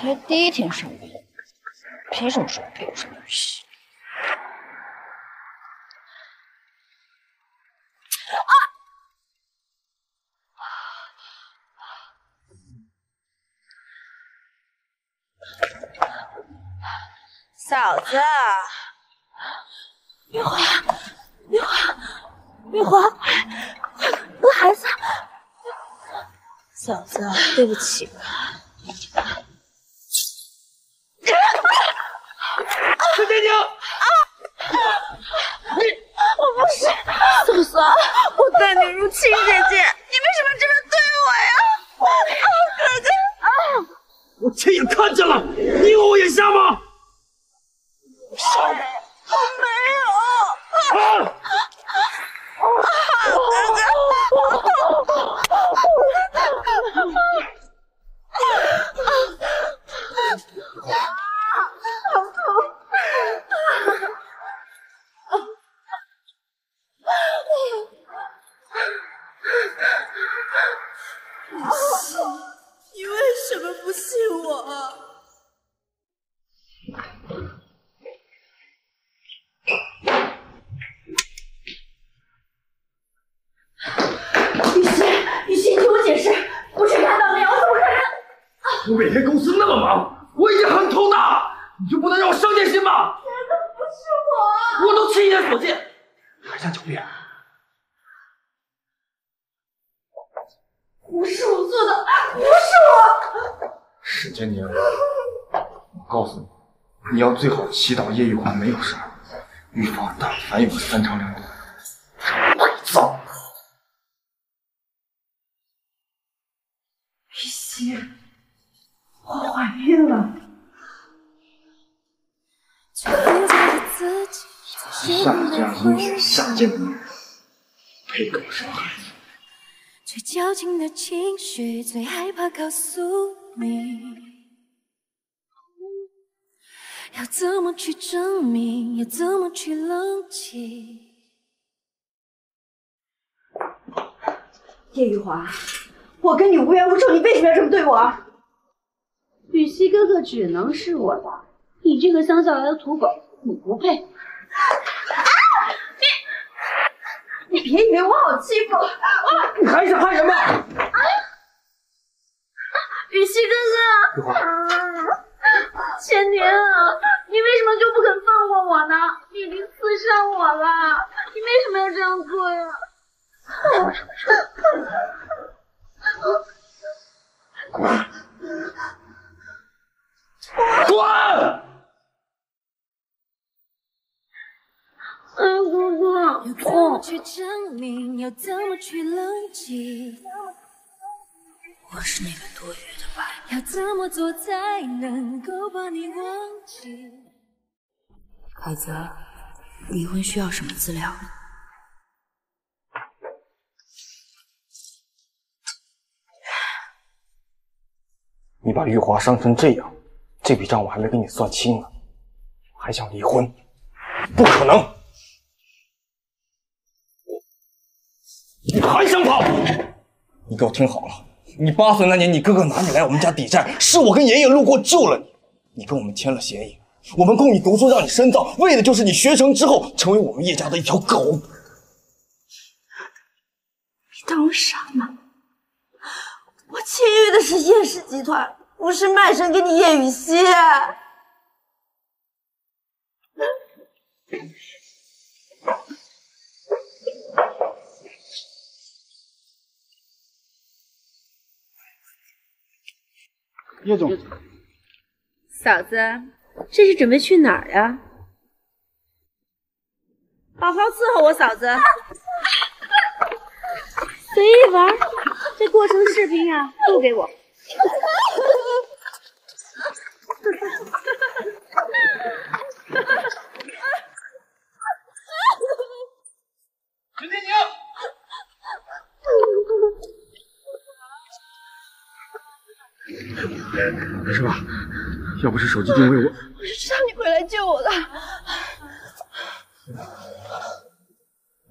才第一天上班，凭什么说我配不上露西？啊！嫂子，玉华，玉华，玉华，快跟孩子！嫂子，对不起。 陈天宁啊！我不是，嫂嫂，我待你如亲姐姐，你为什么这么对我呀？啊，哥哥啊！我亲眼看见了，你以为我眼瞎吗？杀我！我没有。啊！哥哥，好痛！好痛！ 你为什么不信我啊？雨欣，雨欣，你听我解释，我是看到了呀，我怎么可能？我每天公司那么忙，我已经很头大，你就不能让我伤点心吗？ 是我都亲眼所见，还想狡辩？不是我做的，不是我。沈天宁，我告诉你，你要最好祈祷叶玉华没有事儿，预防大凡有个三长两短，白造。雨欣，我怀孕了。 善加阴险，下贱的女人，配跟我生孩子。最矫情的情绪，最害怕告诉你，要怎么去证明，要怎么去冷静？叶玉华，我跟你无冤无仇，你为什么要这么对我？雨熙哥哥只能是我的，你这个乡下来的土狗，你不配。 啊！你别以为我好欺负！啊！你还想害人吗？啊！雨熙哥哥，千宁，你为什么就不肯放过我呢？你已经刺伤我了，你为什么要这样做呀？没事没事。滚！滚！ 哎，姑姑，要怎么去证明？要怎么去冷静？我是那个多余的吧？要怎么做才能够把你忘记？凯泽，离婚需要什么资料？你把玉华伤成这样，这笔账我还没跟你算清呢，还想离婚？不可能！ 你还想跑？你给我听好了，你8岁那年，你哥哥拿你来我们家抵债，是我跟爷爷路过救了你。你跟我们签了协议，我们供你读书，让你深造，为的就是你学成之后成为我们叶家的一条狗。你当我傻吗？我签约的是叶氏集团，不是卖身给你叶雨熙。叶总，嫂子，这是准备去哪儿呀？好好伺候我嫂子，随意玩，这过程视频啊，录给我。陈天宁。 没事吧？要不是手机定位我……我是知道你会来救我的。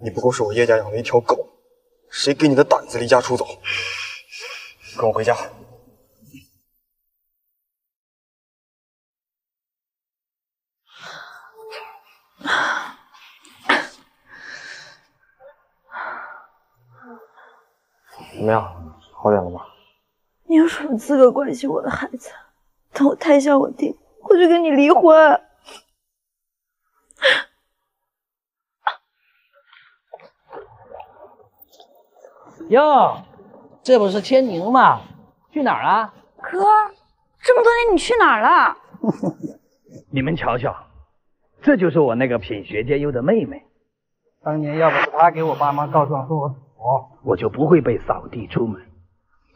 你不过是我叶家养的一条狗，谁给你的胆子离家出走？跟我回家。怎么样，好点了吗？你有什么资格关心我的孩子？等我胎教稳定，我就跟你离婚。哟，这不是天宁吗？去哪儿啊？哥，这么多年你去哪儿了？你们瞧瞧，这就是我那个品学兼优的妹妹。当年要不是她给我爸妈告状说我土，我就不会被扫地出门，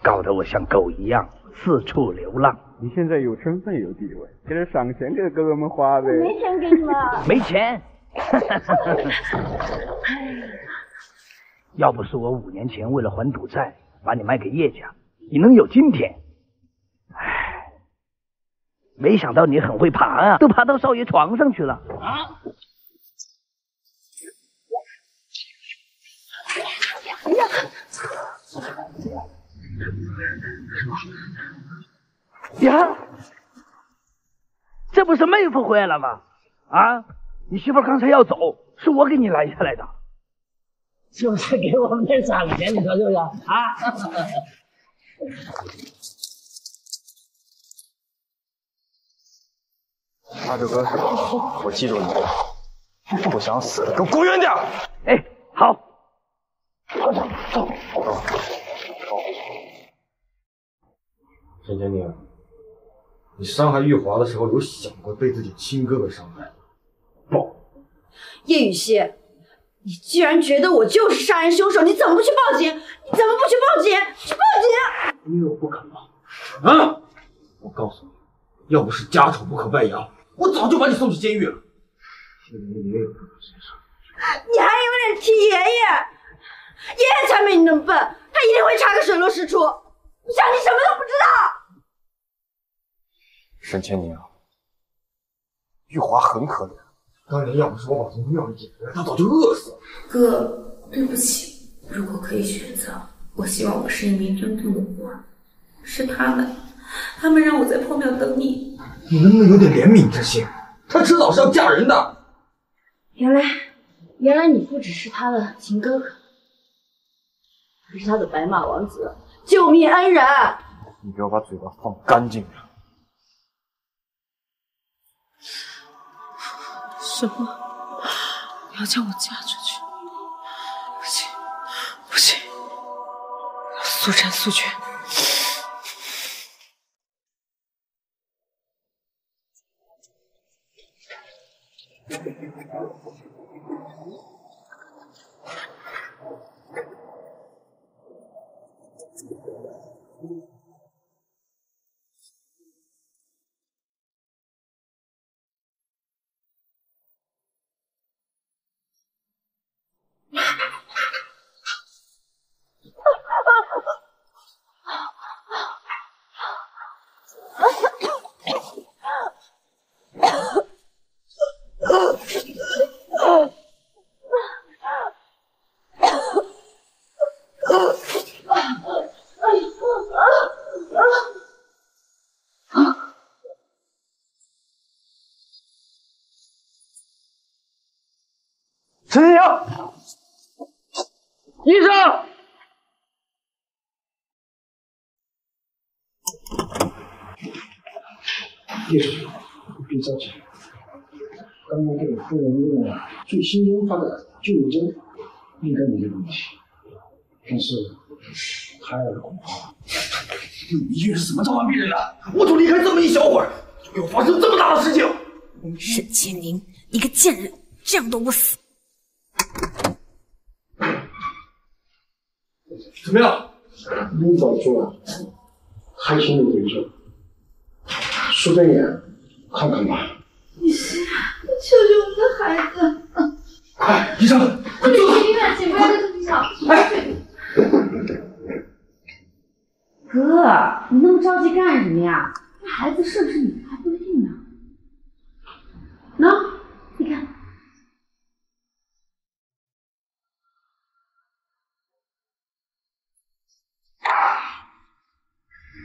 搞得我像狗一样四处流浪。你现在有身份有地位，给点赏钱给哥哥们花呗。没钱给你们。没钱。要不是我5年前为了还赌债把你卖给叶家，你能有今天？唉，没想到你很会爬啊，都爬到少爷床上去了啊！哎呀，呀，这不是妹夫回来了吗？啊，你媳妇刚才要走，是我给你拦下来的。就是给我妹攒钱，你说是不是啊？阿志哥，我记住你了，不想死的，给我滚远点！哎，好，快走，走，走。沈天宁，你伤害玉华的时候，有想过被自己亲哥哥伤害吗？不。叶雨熙。你居然觉得我就是杀人凶手，你怎么不去报警？你怎么不去报警？去报警！因为我不肯报。啊！我告诉你，要不是家丑不可外扬，我早就把你送去监狱了。是你爷爷不能接受。你还有脸提爷爷？爷爷才没你那么笨，他一定会查个水落石出。我想你什么都不知道。沈千宁，玉华很可怜。当年要不是我把从庙里解出来，他早就饿死了。哥，对不起，如果可以选择，我希望我是一名真正的孤儿。是他们让我在破庙等你。你能不能有点怜悯之心？他迟早是要嫁人的。原来你不只是他的亲哥哥，还是他的白马王子，救命恩人。你给我把嘴巴放干净点。什么？你要将我嫁出去？不行，不行！我要速战速决。陈先生，医生，叶主任，别着急，刚刚给你夫人用了最新研发的救命针，应该没这个问题。但是胎儿恐怕……你这是什么招安逼人的？我就离开这么一小会儿，就给我发生这么大的事情！沈千宁，你个贱人，这样都不死！怎么样？你早说了，还请你回去。淑珍也看看吧。你是救救我们的孩子！快，医生，快救他！去医院，请不要在这里想。哎，哥，你那么着急干什么呀？这孩子是不是你的还不一定呢。喏，你看。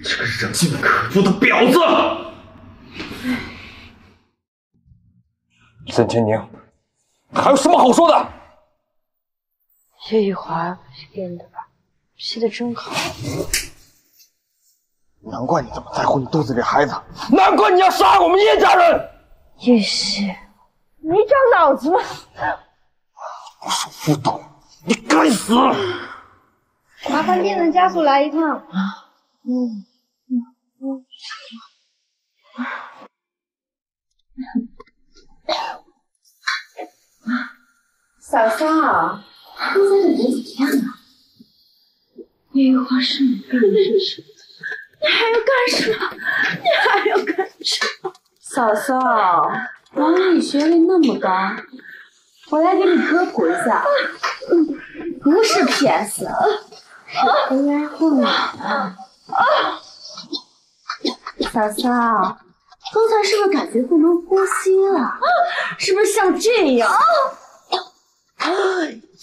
这个人性可恶的婊子！沈千宁，还有什么好说的？叶雨华不是变的吧？写的真好。难怪你这么在乎你肚子里孩子，难怪你要杀我们叶家人。叶氏，没长脑子吗？我是不懂，你该死！麻烦店的家属来一趟。嫂嫂，刚才的人怎么样啊？那个花生米干的是什么？你还要干什么？你还要干什么？嫂嫂，王宇学历那么高，我来给你科普一下，不是骗死，是陪来混啊！嫂嫂，刚才是不是感觉不能呼吸了？是不是像这样？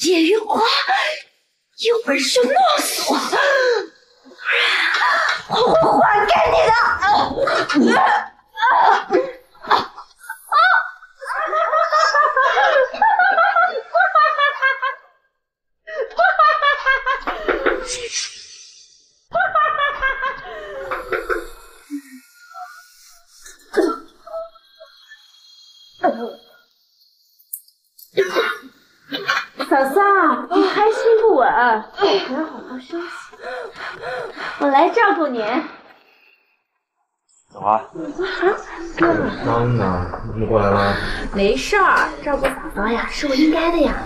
叶云华，有本事弄死我！ 我会还给你的！嫂嫂，你开心不稳，我要好好休息。 我来照顾您，小华。刚呢，怎么过来了？没事儿，照顾嫂嫂呀，是我应该的呀。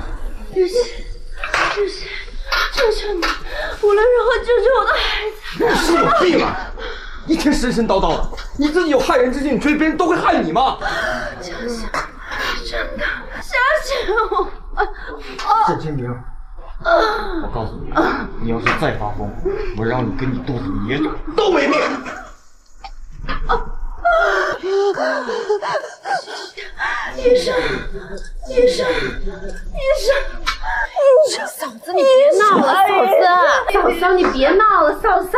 救救你！无论如何救救我的孩子！你是有病啊！一天神神叨叨的，你自己有害人之心，你觉得别人都会害你吗？相信我，真的相信我。郑天明。 我告诉你，你要是再发疯，我让你跟你肚子里爷都没命！医生，医生，医生！嫂子，你别闹了，嫂子，嫂嫂，你别闹了，嫂嫂，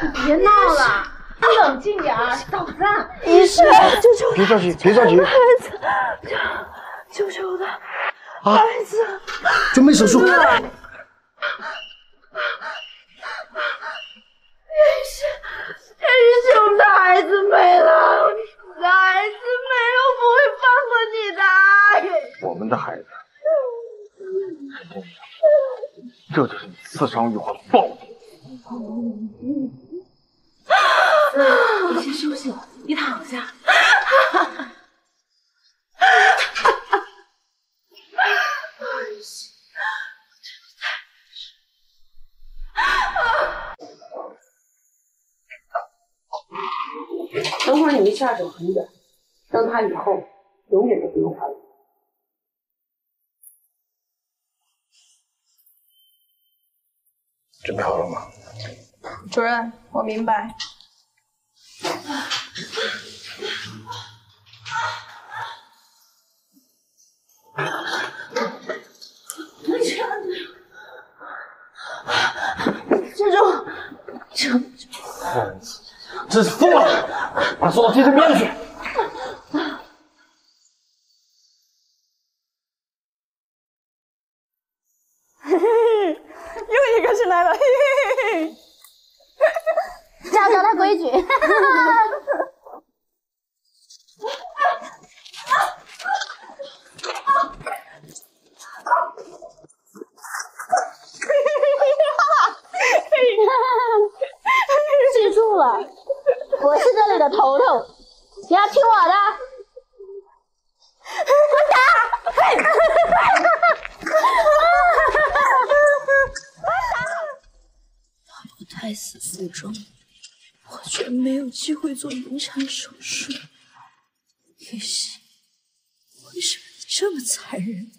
你别闹了，你冷静点儿，嫂子。医生，救救我！别着急，别着急，孩子，救我的。 啊、孩子，准备手术。叶医生，叶医生，我们的孩子没了，我们的孩子没了，我不会放过你的。我们的孩子，这就是你刺伤我的报应。你先休息了，你躺下。等会儿你们下手很远，让他以后永远都不用怀疑。准备好了吗？主任，我明白。这。 真是疯了！把他送到精神病院去。嘿嘿，又一个进来了。嘿嘿嘿，教教他规矩。记住了。 我是这里的头头，你要听我的。滚蛋！我胎死腹中，我却没有机会做流产手术。叶氏，为什么你这么残忍？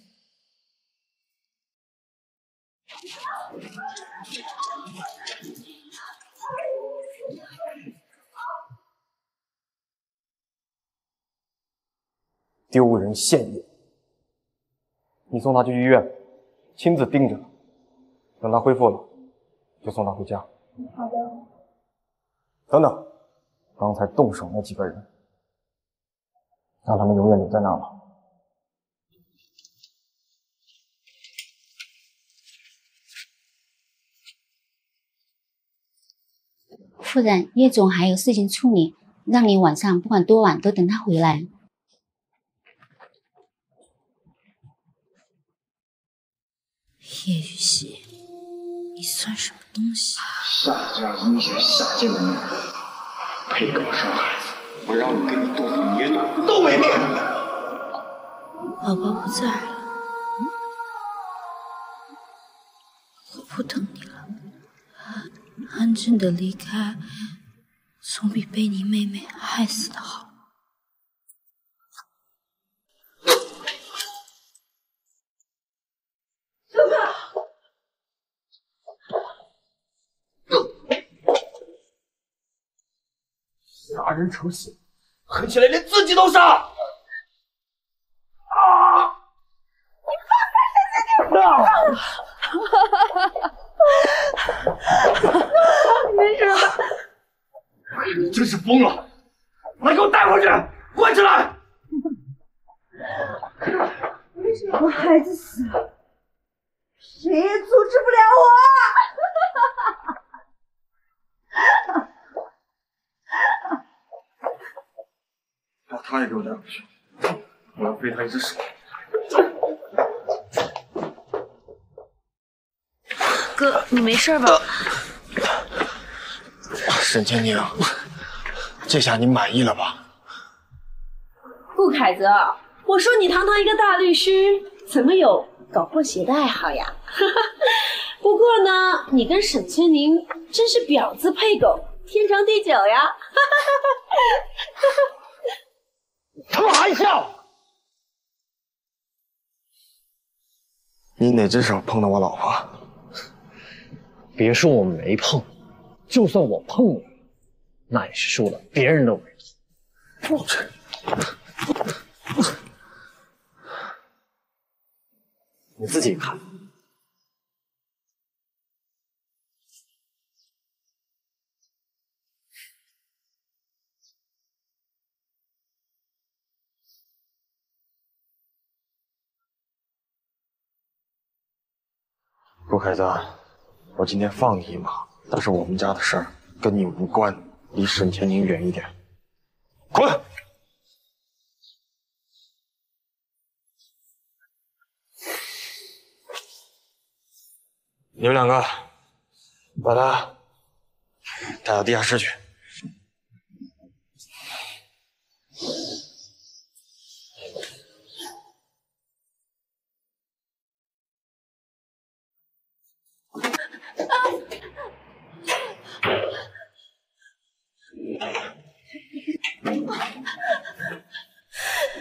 丢人现眼！你送他去医院，亲自盯着，等他恢复了，就送他回家。好的。等等，刚才动手那几个人，让他们永远留在那吧。夫人，叶总还有事情处理，让你晚上不管多晚都等他回来。叶雨溪，你算什么东西？夏家阴险下贱的女人，配跟我生孩子？我让你跟你肚子捏肚都没命！宝宝不在了，我不等你了。 安静的离开，总比被你妹妹害死的好。等等，杀人成性，狠起来连自己都杀！啊！你放开自己！啊！ 没事吧？你真是疯了！来，给我带回去，关起来！我孩子死了，谁也阻止不了我！把他也给我带回去，我要废他一只手。 哥，你没事吧？沈清宁，这下你满意了吧？顾凯泽，我说你堂堂一个大律师，怎么有搞破鞋的爱好呀？不过呢，你跟沈清宁真是婊子配狗，天长地久呀！开玩笑！你哪只手碰到我老婆？ 别说我没碰，就算我碰了，那也是受了别人的委屈。我去！你自己看。顾凯泽。 我今天放你一马，但是我们家的事儿跟你无关，离沈千宁远一点，滚！你们两个把他带到地下室去。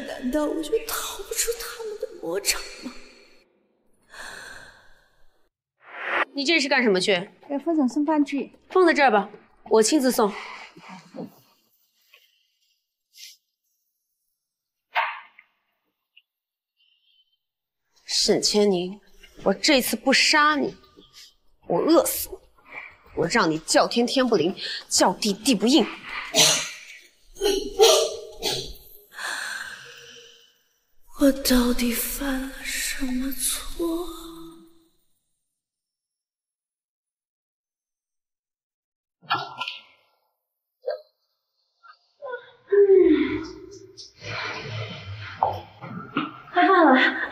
难道我就逃不出他们的魔掌吗？你这是干什么去？给夫人送饭去。放在这儿吧，我亲自送。沈千宁，我这次不杀你，我饿死你，我让你叫天天不灵，叫地地不应。 我到底犯了什么错？开饭了！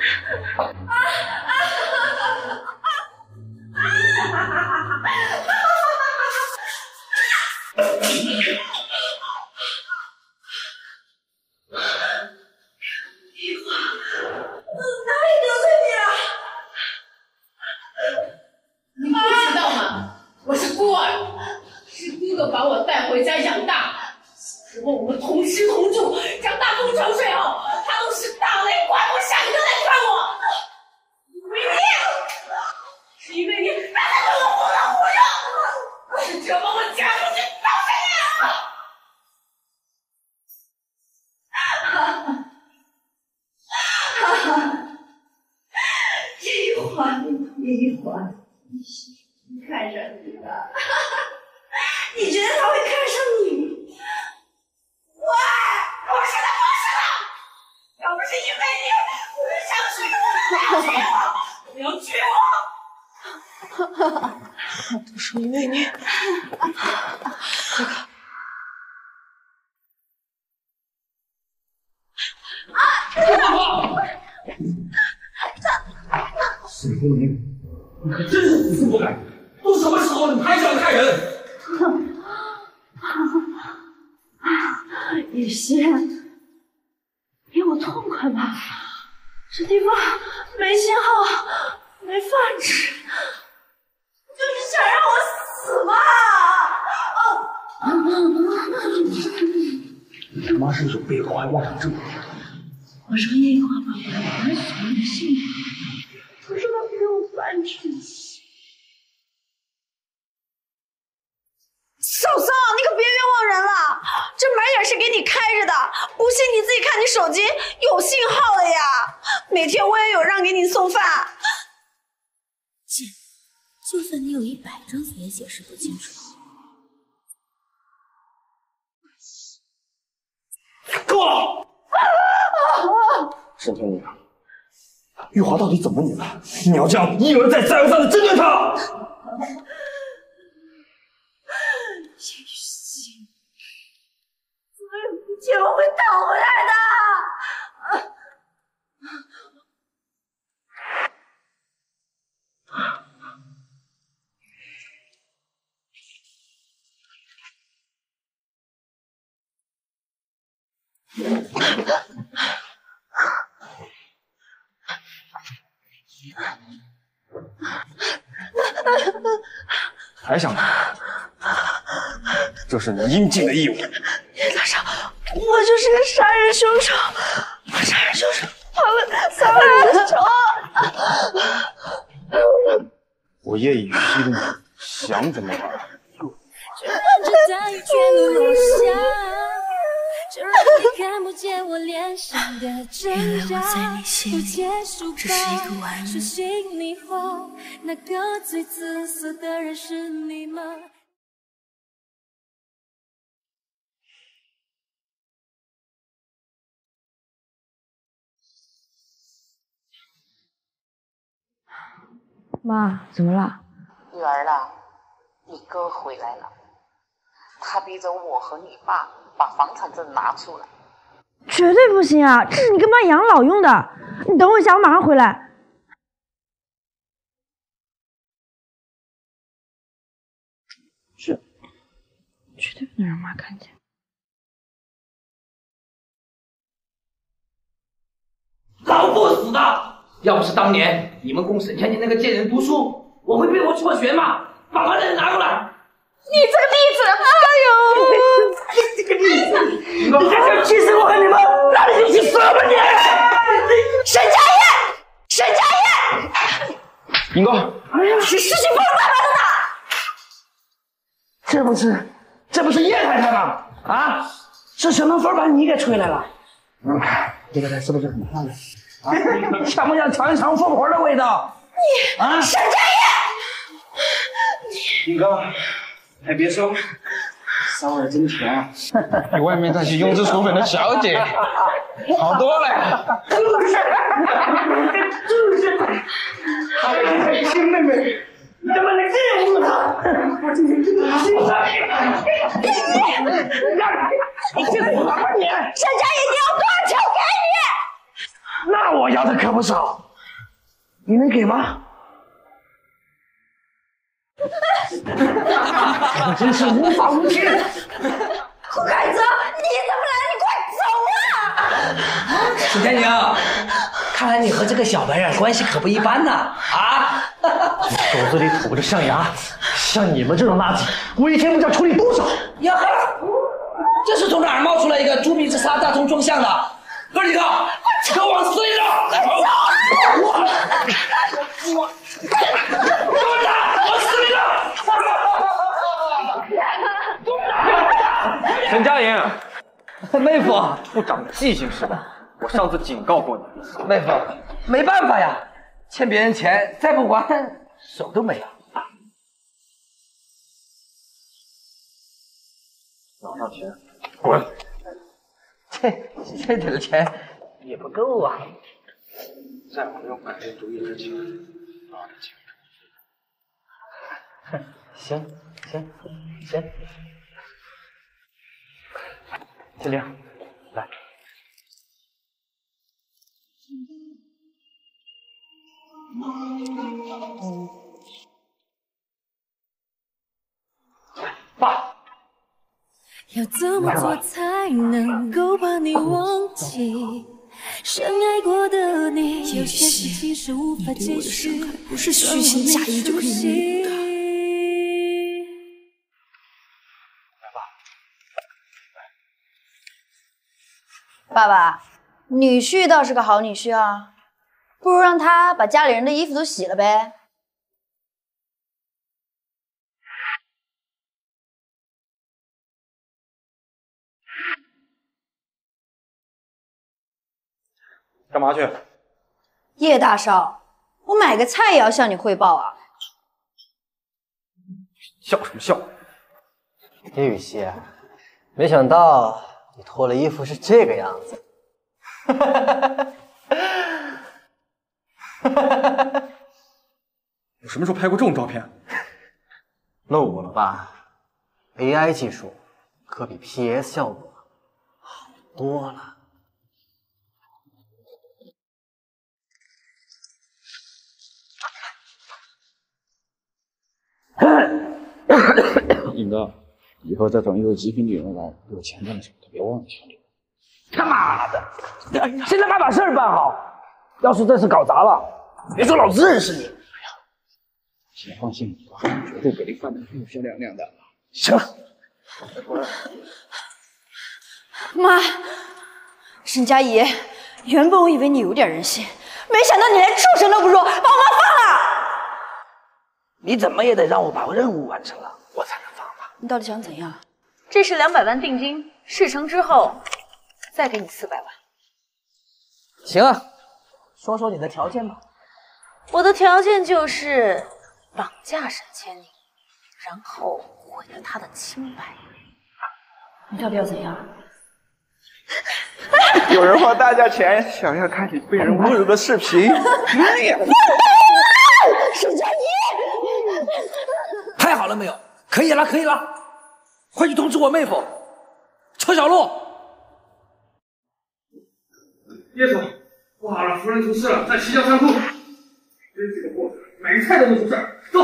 水公民，你可真是死性不改！都什么时候了，你还想害人？雨溪，给我痛快吧！这地方没信号，没饭吃，你就是想让我死吧？你他妈是有备考还妄想症！我说夜话吧，我还所有的信仰。我说他不给我饭吃。嫂嫂，你可别冤枉人了，这门也是给你开着的，不信你自己看你手机有信号了呀。每天我也有让给你送饭。姐，就算你有100张也解释不清楚。够了！沈经理，玉华到底怎么你了？你要这样一而再、再而三的针对他。雨溪，总有一天我会讨回来的。还想看？这是你应尽的义务。叶大少，我就是个杀人凶手，我杀人凶手，我们的仇。我夜以雨息的你，想怎么玩就。看不见我脸上的挣扎，不结束吧？睡醒以后，那个最自私的人是你吗？妈，怎么了？女儿啊，你哥回来了，他逼着我和你爸把房产证拿出来。绝对不行啊！这是你跟妈养老用的，你等我一下，我马上回来。这绝对不能让妈看见。老不死的！要不是当年你们供沈千金那个贱人读书，我会被迫辍学吗？把房产拿过来！你这个例子，哎呦！你还想气死我和你们？那你就去死吧你！沈佳燕，沈佳燕，宁哥，哎呀，这事情不能怪他的。这不是叶太太吗？啊，是什么风把你给吹来了？嗯，叶太太是不是很漂亮？啊，想不想尝一尝凤凰的味道？你啊，沈佳燕，宁哥，还别说。骚味真甜、啊，比外面那些庸脂俗粉的小姐好多了呀！就是，哎，亲妹妹，你怎么能玷污她？我今天真的气死你！你让开！你这是什么你？沈佳宜，你要多少钱给你？那我要的可不少，你能给吗？我真是无法无天！顾凯泽，你怎么来了？你快走啊！沈佳宁，看来你和这个小白脸关系可不一般呢！啊！我手子里吐着象牙，像你们这种垃圾，我一天不知道处理多少！呀呵，这是从哪儿冒出来一个猪鼻子仨大葱装象的？哥几个，给我往死里扔！我滚蛋！陈佳莹，妹夫不长记性是吧？我上次警告过你，妹夫，没办法呀，欠别人钱再不还，手都没了。拿上钱，滚！这点钱也不够啊！在我用改变主意之前，把这钱出去。行。秦玲，来。爸，要怎么做才能够把你忘记？深爱过的你，有些事其实无法解释，不是虚情假意就可以弥补的。 爸爸，女婿倒是个好女婿啊，不如让他把家里人的衣服都洗了呗。干嘛去？叶大少，我买个菜也要向你汇报啊。笑什么笑？叶雨熙，没想到。 你脱了衣服是这个样子，哈哈哈哈哈哈！我什么时候拍过这种照片？露骨了吧 ？AI 技术可比 PS 效果好多了。尹哥。以后再找一个极品女人来有钱干的时候，别忘了兄弟。他妈的，现在快把事儿办好！要是这次搞砸了，别说老子认识你。哎呀，先放心，我绝对给你办的漂漂亮亮的。行了，妈，沈佳宜，原本我以为你有点人性，没想到你连畜生都不如，把我妈放了。你怎么也得让我把任务完成了，我才能。 你到底想怎样？这是200万定金，事成之后再给你400万。行啊，说说你的条件吧。我的条件就是绑架沈千里，然后毁了他的清白。你到底要怎样？有人花大价钱想要看你被人侮辱的视频。哎呀！沈佳宜，拍好了没有？ 可以了，可以了，快去通知我妹夫，车小璐。叶总，不好了，夫人出事了，在齐家仓库。真是个货色，买个菜都能出事儿。走。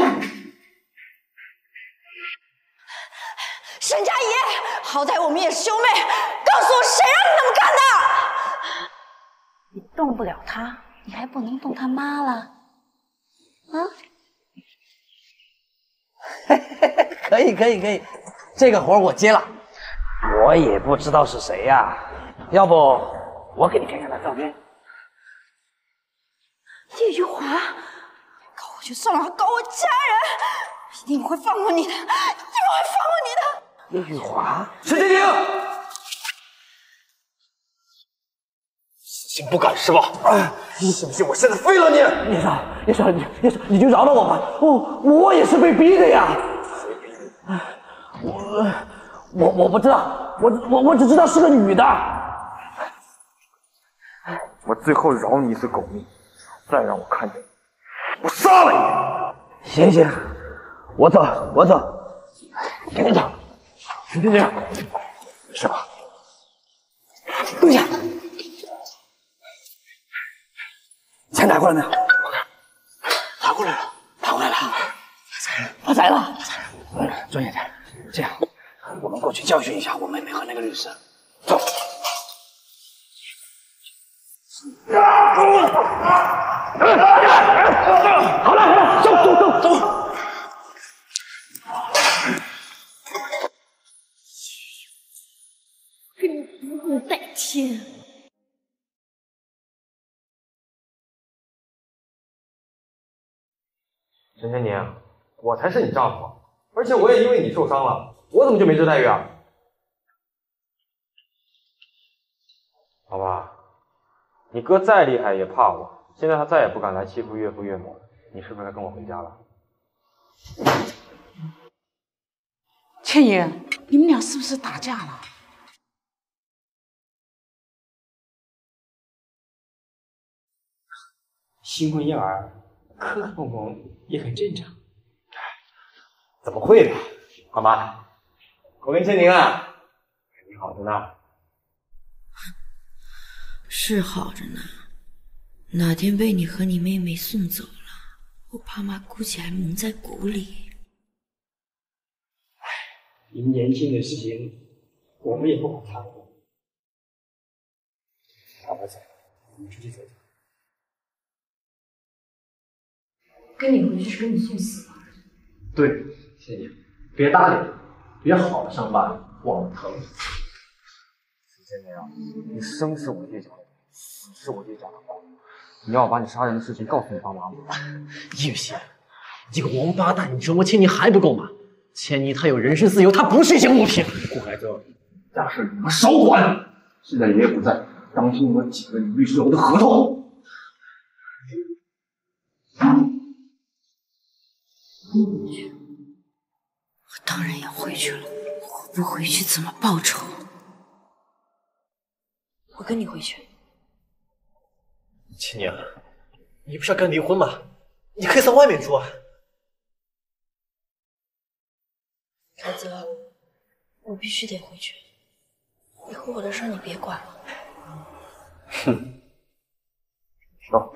沈佳宜，好歹我们也是兄妹，告诉我谁让你那么干的？你动不了他，你还不能动他妈了，啊？ 可以可以可以，这个活儿我接了。我也不知道是谁呀、啊，要不我给你看看他照片。叶玉华，搞我就算了，还搞我家人，一定会放过你的，一定会放过你的。叶玉华，沈天庭，死性不改是吧？哎，你信不信我现在废了你？叶少，你就饶了我吧，我也是被逼的呀。 我不知道，我只知道是个女的。我最后饶你一次狗命，再让我看见你，我杀了你！行行，我走，赶紧走，沈天庭，没事吧？蹲下，钱拿过来没有？我看，拿过来了，发财了。 庄爷太，这样，我们过去教训一下我妹妹和那个律师。走。好了，走。跟你不共戴天。 沈天宁，我才是你丈夫。 而且我也因为你受伤了，我怎么就没这待遇啊？好吧，你哥再厉害也怕我，现在他再也不敢来欺负岳父岳母了。你是不是该跟我回家了？倩爷，你们俩是不是打架了？新婚燕尔，磕磕碰碰也很正常。 怎么会呢？好吗？我跟千宁啊，你好着呢。是好着呢，哪天被你和你妹妹送走了，我爸妈估计还蒙在鼓里。唉，您年轻的事情，我们也不好掺和。爸爸在，我们出去走走。跟你回去是跟你送死吧？对，谢谢你，别搭理他，别好了伤疤忘了疼。徐建明，你生是我爹长，死是我爹长。 你要把你杀人的事情告诉你爸妈吗？叶璇，这个王八蛋，你折磨千妮还不够吗？千妮她有人身自由，她不是一件物品。顾海泽，家事你们少管。现在爷爷不在，当心你们几个律师楼的合同。你去，我当然要回去了。我不回去怎么报仇？我跟你回去。 青年，你不是要跟离婚吗？你可以在外面住啊。海泽，我必须得回去。以后我的事你别管了。哼，走。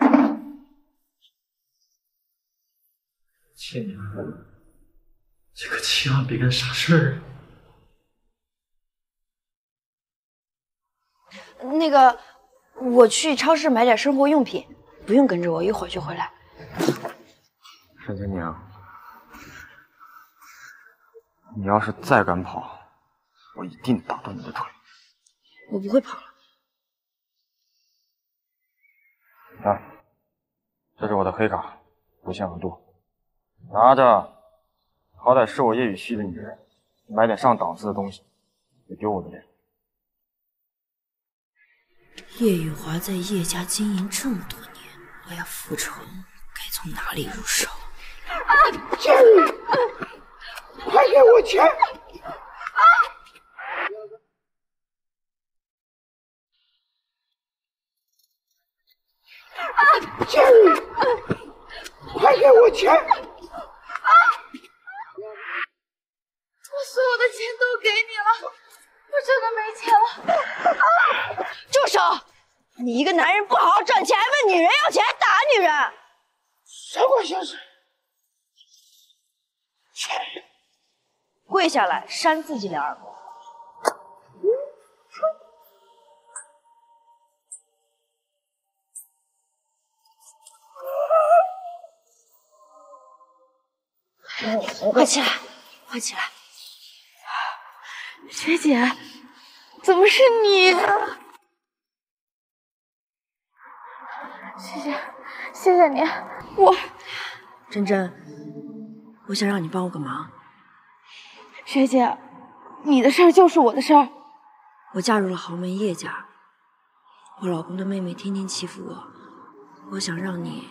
青年，这可千万别干傻事儿。那个。 我去超市买点生活用品，不用跟着我，一会儿就回来。沈清宁，你要是再敢跑，我一定打断你的腿。我不会跑了。来、啊，这是我的黑卡，不限额度，拿着，好歹是我叶雨熙的女人，买点上档次的东西，别丢我的脸。 叶雨华在叶家经营这么多年，我要复仇，该从哪里入手？千羽，快给我钱！千羽，快给我钱！我所有的钱都给你了。 我真的没钱了！啊！住手！你一个男人不好好赚钱，还问女人要钱，还打女人，谁管闲事？跪下来扇自己两耳光！快起来，快起来！ 学姐，怎么是你啊？学姐，谢谢你。我，珍珍，我想让你帮我个忙。学姐，你的事儿就是我的事儿。我嫁入了豪门叶家，我老公的妹妹天天欺负我，我想让你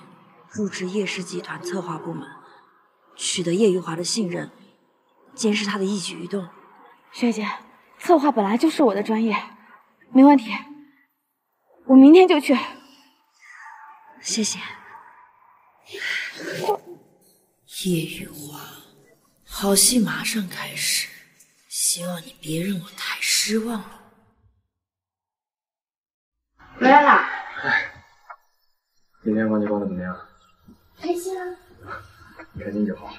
入职叶氏集团策划部门，取得叶玉华的信任，监视他的一举一动。 学姐，策划本来就是我的专业，没问题，我明天就去。谢谢。叶雨华，好戏马上开始，希望你别让我太失望了。回来啦！哎，今天帮你逛的怎么样？开心啊！开心就好。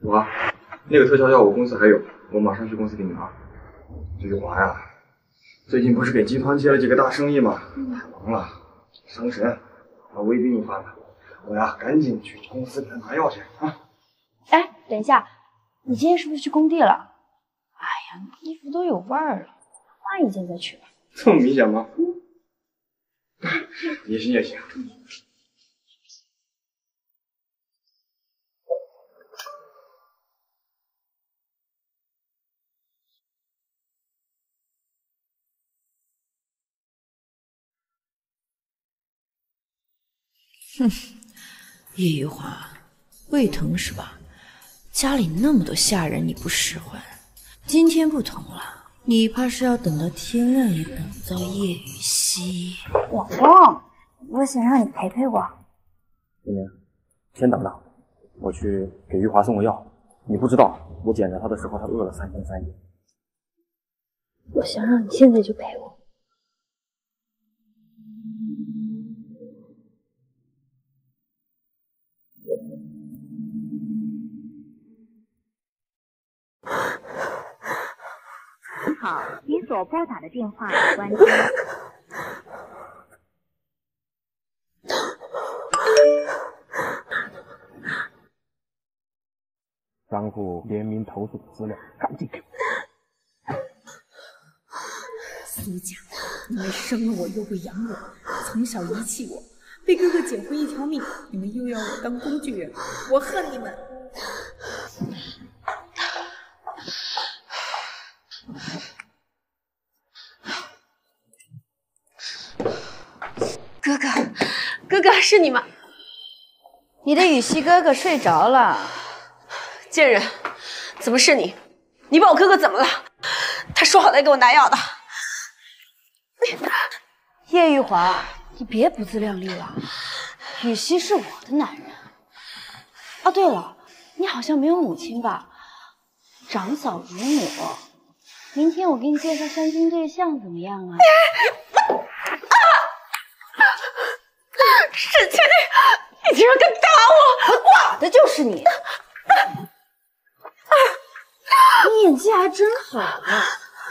我、啊、那个特效药我公司还有，我马上去公司给你拿。这个华呀，最近不是给集团接了几个大生意吗？太忙了，伤神，我威逼你发了。我呀，赶紧去公司给他拿药去啊！哎，等一下，你今天是不是去工地了？哎呀，衣服都有味儿了，换一件再去吧。这么明显吗？嗯、也行也行。 哼，叶雨华，胃疼是吧？家里那么多下人，你不使唤，今天不疼了，你怕是要等到天亮也等不到叶雨熙。老公，我想让你陪陪我。今天先等等，我去给玉华送个药。你不知道，我捡着他的时候，他饿了3天3夜。我想让你现在就陪我。好，你所拨打的电话已关机。 张顾联名投诉的资料，赶紧给我！思佳，你们生了我又不养我，从小遗弃我，被哥哥捡回一条命，你们又让我当工具人，我恨你们！哥哥，哥哥，是你吗？你的羽西哥哥睡着了。 贱人，怎么是你？你把我哥哥怎么了？他说好来给我拿药的。叶玉华，你别不自量力了。羽西是我的男人。哦，对了，你好像没有母亲吧？长嫂如母。明天我给你介绍相亲对象，怎么样啊？沈千丽，你竟然敢打我！打的就是你。 你演技还真好啊！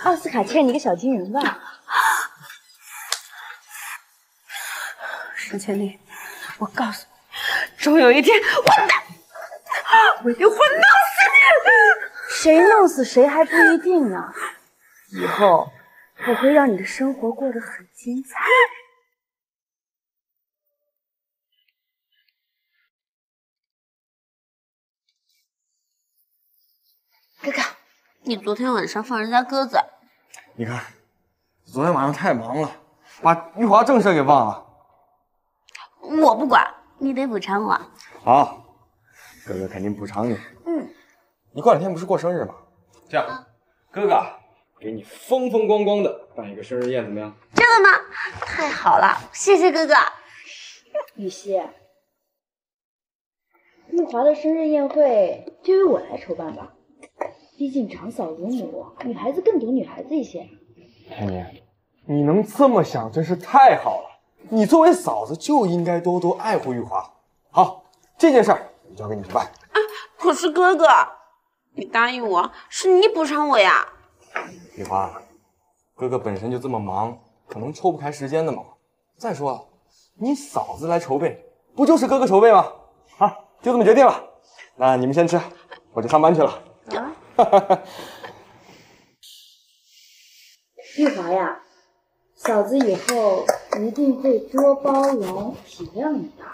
奥斯卡欠你个小金人吧？沈千丽，我告诉你，终有一天我一定会弄死你！谁弄死谁还不一定呢。以后我会让你的生活过得很精彩。 哥哥，你昨天晚上放人家鸽子？你看，昨天晚上太忙了，把玉华正事给忘了。我不管，你得补偿我。好，哥哥肯定补偿你。嗯，你过两天不是过生日吗？这样，哥哥给你风风光光的办一个生日宴，怎么样？真的吗？太好了，谢谢哥哥。雨西，玉华的生日宴会就由我来筹办吧。 毕竟长嫂如母，女孩子更懂女孩子一些。天宁，你能这么想真是太好了。你作为嫂子就应该多多爱护玉华。好，这件事儿我交给你去办。啊，可是哥哥，你答应我，是你补偿我呀。玉华，哥哥本身就这么忙，可能抽不开时间的嘛。再说，你嫂子来筹备，不就是哥哥筹备吗？啊，就这么决定了。那你们先吃，我去上班去了。啊。 玉华呀，嫂子以后一定会多包容体谅你的。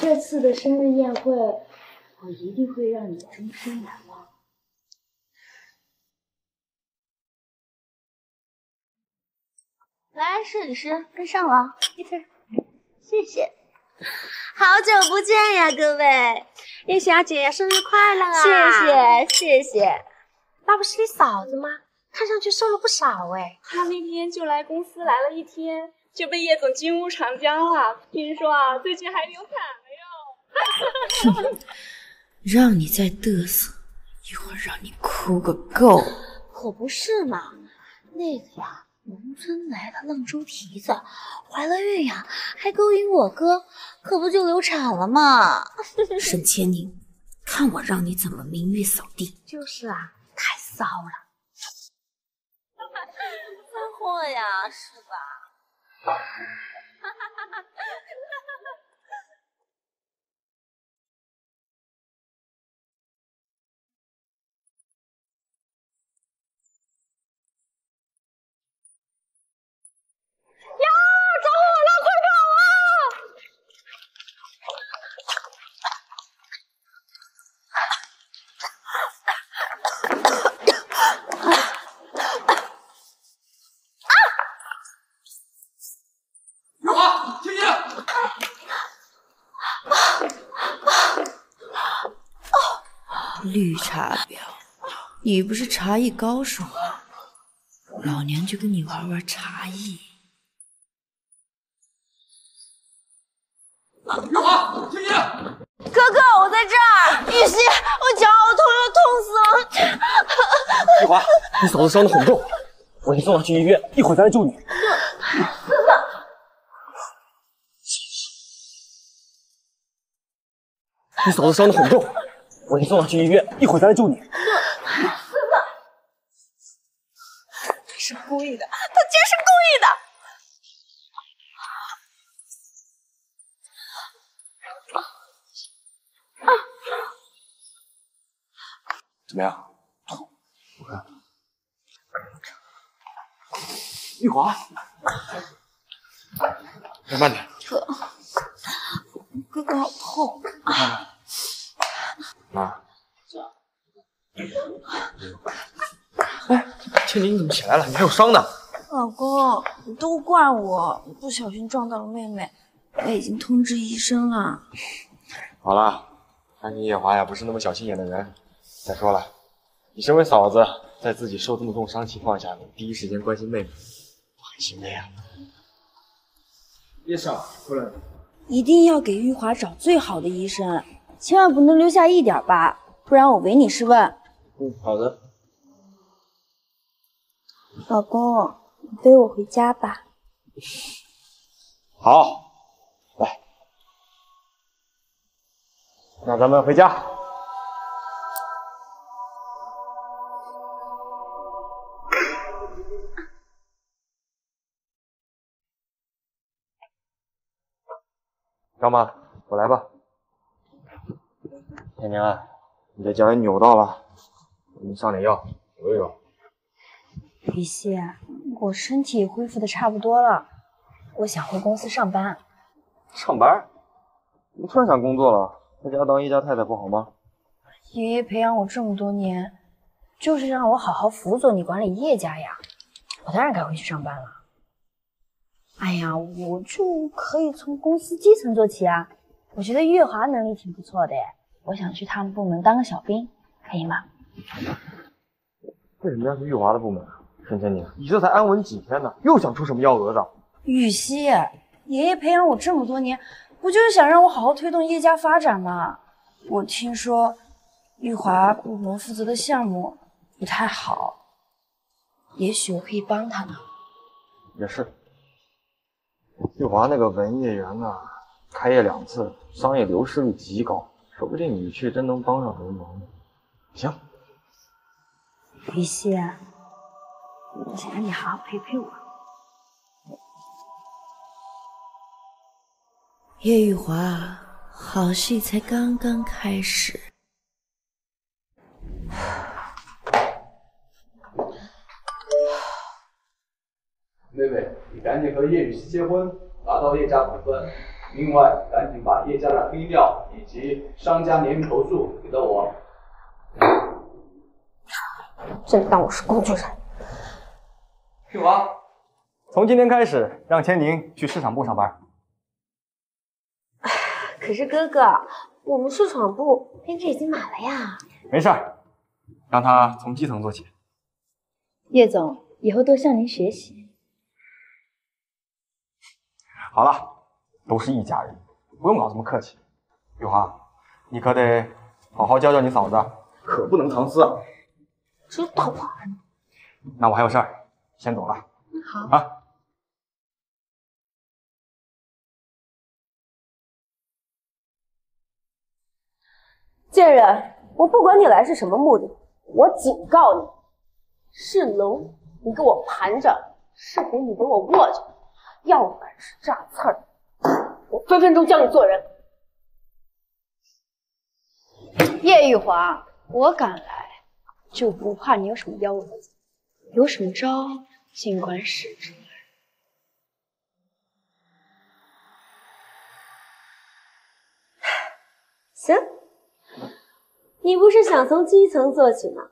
这次的生日宴会，我一定会让你终身难忘。来，摄影师跟上我，一起。谢谢。 好久不见呀，各位！叶小姐生日快乐啊！谢谢谢谢。那不是你嫂子吗？看上去瘦了不少哎。她那天就来公司来了一天，就被叶总军误长江了。听说啊，最近还流产了哟。让你再嘚瑟，一会儿让你哭个够。可不是嘛，那个呀。 农村来的愣猪蹄子，怀了孕呀，还勾引我哥，可不就流产了吗？沈千宁，看我让你怎么名誉扫地！就是啊，太骚了！骚货呀，是吧？绿茶婊，你不是茶艺高手吗？老娘就跟你玩玩茶艺。玉华，青青，哥哥，我在这儿。玉溪，我脚好痛，又痛死了。玉华，你嫂子伤得很重，会儿你送他去医院，一会儿再来救你。哥哥，你嫂子伤得很重，我给你送他去医院，一会儿再来救你。哥哥，他是故意的，他真是故意的。 怎么样？我看玉华，来慢点。哥哥好痛！啊！妈，哎，倩妮，你怎么起来了？你还有伤呢。老公，你都怪我，不小心撞到了妹妹，我已经通知医生了。好了，看你野华呀，不是那么小心眼的人。 再说了，你身为嫂子，在自己受这么重伤情况下，你第一时间关心妹妹，我很欣慰啊。叶少，过来。一定要给玉华找最好的医生，千万不能留下一点疤，不然我唯你是问。嗯，好的。老公，你背我回家吧。好，来，那咱们回家。 干妈，我来吧。天宁，你的脚也扭到了，我给你上点药，揉一揉。李希，我身体恢复的差不多了，我想回公司上班。上班？你突然想工作了，在家当一家太太不好吗？爷爷培养我这么多年，就是让我好好辅佐你管理叶家呀。我当然该回去上班了。 哎呀，我就可以从公司基层做起啊！我觉得月华能力挺不错的耶，我想去他们部门当个小兵，可以吗？为什么要去月华的部门啊？沈千宁，你这才安稳几天呢，又想出什么幺蛾子？雨熙，爷爷培养我这么多年，不就是想让我好好推动叶家发展吗？我听说月华部门负责的项目不太好，也许我可以帮他呢。也是。 玉华那个文业园呐、啊，开业2次，商业流失率极高，说不定你去真能帮上什么忙呢。行，雨熙，我想让你好好陪陪我。叶玉华，好戏才刚刚开始。妹妹。 赶紧和叶雨熙结婚，拿到叶家股份。另外，赶紧把叶家的黑料以及商家联名投诉给到我。真当我是工具人。玉华，从今天开始，让千宁去市场部上班。可是哥哥，我们市场部编制已经满了呀。没事儿，让他从基层做起。叶总，以后多向您学习。 好了，都是一家人，不用搞这么客气。玉华，你可得好好教教你嫂子，可不能藏私啊！知道了。那我还有事儿，先走了。好啊。 贱人，我不管你来是什么目的，我警告你，是龙，你给我盘着；是虎，你给我握着。 要敢是炸刺儿，我分分钟教你做人。叶玉华，我敢来，就不怕你有什么幺蛾子。有什么招，尽管使出来。行，你不是想从基层做起吗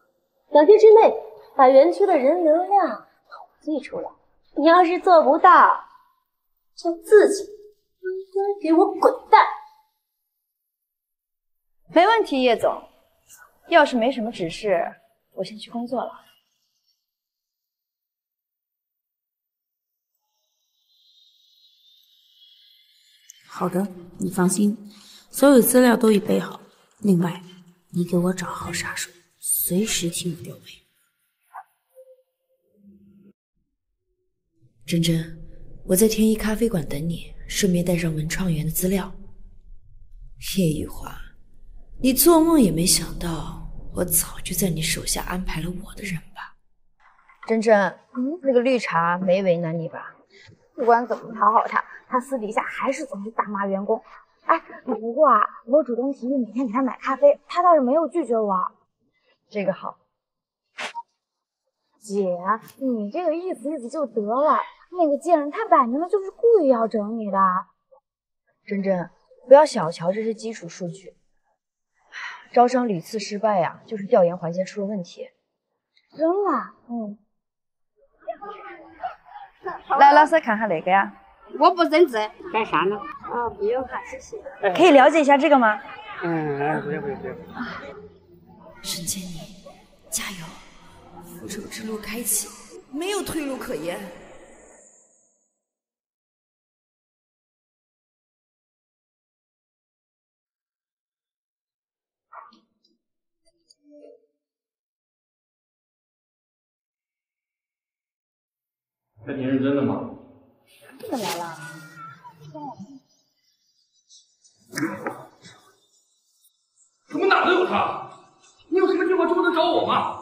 ？2天之内把园区的人流量统计出来。你要是做不到， 就自己乖乖给我滚蛋！没问题，叶总。要是没什么指示，我先去工作了。好的，你放心，所有资料都已备好。另外，你给我找好杀手，随时替我调配。珍珍，我在天一咖啡馆等你，顺便带上文创园的资料。叶雨华，你做梦也没想到，我早就在你手下安排了我的人吧？珍珍，那个绿茶没为难你吧？不管怎么讨好他，他私底下还是总是大骂员工。哎，不过啊，我主动提议每天给他买咖啡，他倒是没有拒绝我。这个好。 姐，你这个意思意思就得了。那个贱人，他摆明了就是故意要整你的。珍珍，不要小瞧这些基础数据。招商屡次失败呀，就是调研环节出了问题。真的？来，老师看下那个呀。我不认字，干啥呢？啊，不用看，谢谢。可以了解一下这个吗？不用。沈建宁，加油！ 复仇之路开启，没有退路可言。那你认真的吗？怎么来了？怎么哪都有他？你有什么计划就不能找我吗？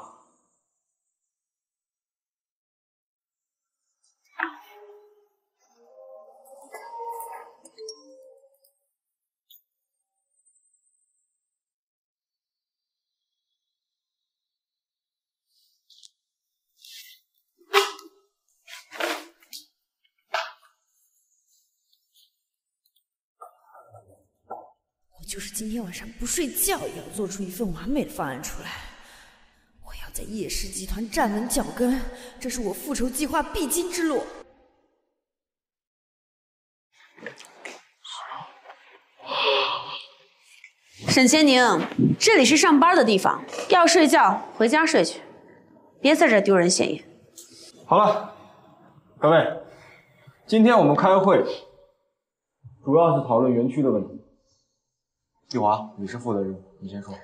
就是今天晚上不睡觉也要做出一份完美的方案出来。我要在叶氏集团站稳脚跟，这是我复仇计划必经之路。沈千宁，这里是上班的地方，要睡觉回家睡去，别在这丢人现眼。好了，各位，今天我们开会主要是讨论园区的问题。 玉华，你是负责人，你先说。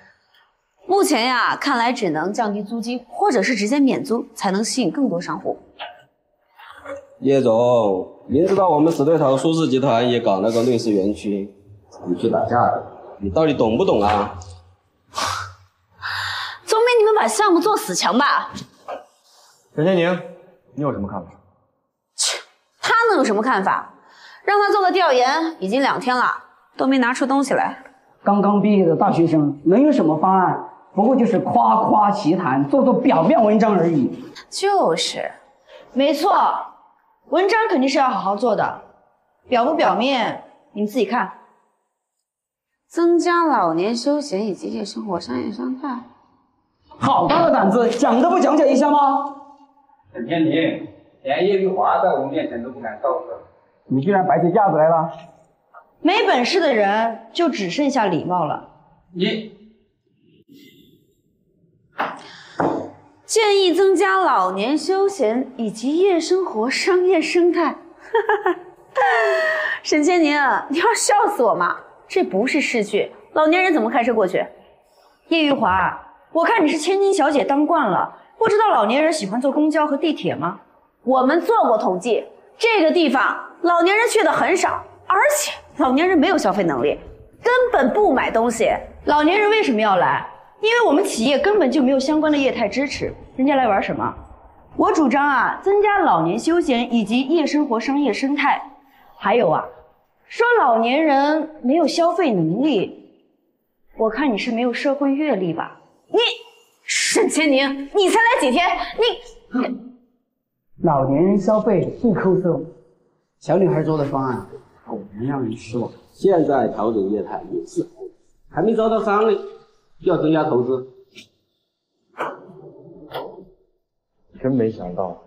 目前呀，看来只能降低租金，或者是直接免租，才能吸引更多商户。叶总，明知道我们死对头舒氏集团也搞那个类似园区，你去打架的，你到底懂不懂啊？总比你们把项目做死强吧。沈建宁，你有什么看法？切，他能有什么看法？让他做个调研，已经2天了，都没拿出东西来。 刚刚毕业的大学生能有什么方案？不过就是夸夸其谈，做做表面文章而已。就是，没错，文章肯定是要好好做的，表不表面你们自己看。增加老年休闲以及夜生活商业生态。好大的胆子，讲都不讲解一下吗？沈天宁，连叶玉华在我们面前都不敢造次，你居然摆起架子来了。 没本事的人就只剩下礼貌了。你建议增加老年休闲以及夜生活商业生态。沈千宁，你要笑死我吗？这不是市区，老年人怎么开车过去？叶玉华，我看你是千金小姐当惯了，不知道老年人喜欢坐公交和地铁吗？我们做过统计，这个地方老年人去的很少，而且。 老年人没有消费能力，根本不买东西。老年人为什么要来？因为我们企业根本就没有相关的业态支持，人家来玩什么？我主张啊，增加老年休闲以及夜生活商业生态。还有啊，说老年人没有消费能力，我看你是没有社会阅历吧？你沈千宁，你才来几天？你老年人消费不抠搜，小女孩做的方案。 果然让人失望。现在调整业态也是，还没招到商呢，要增加投资。真没想到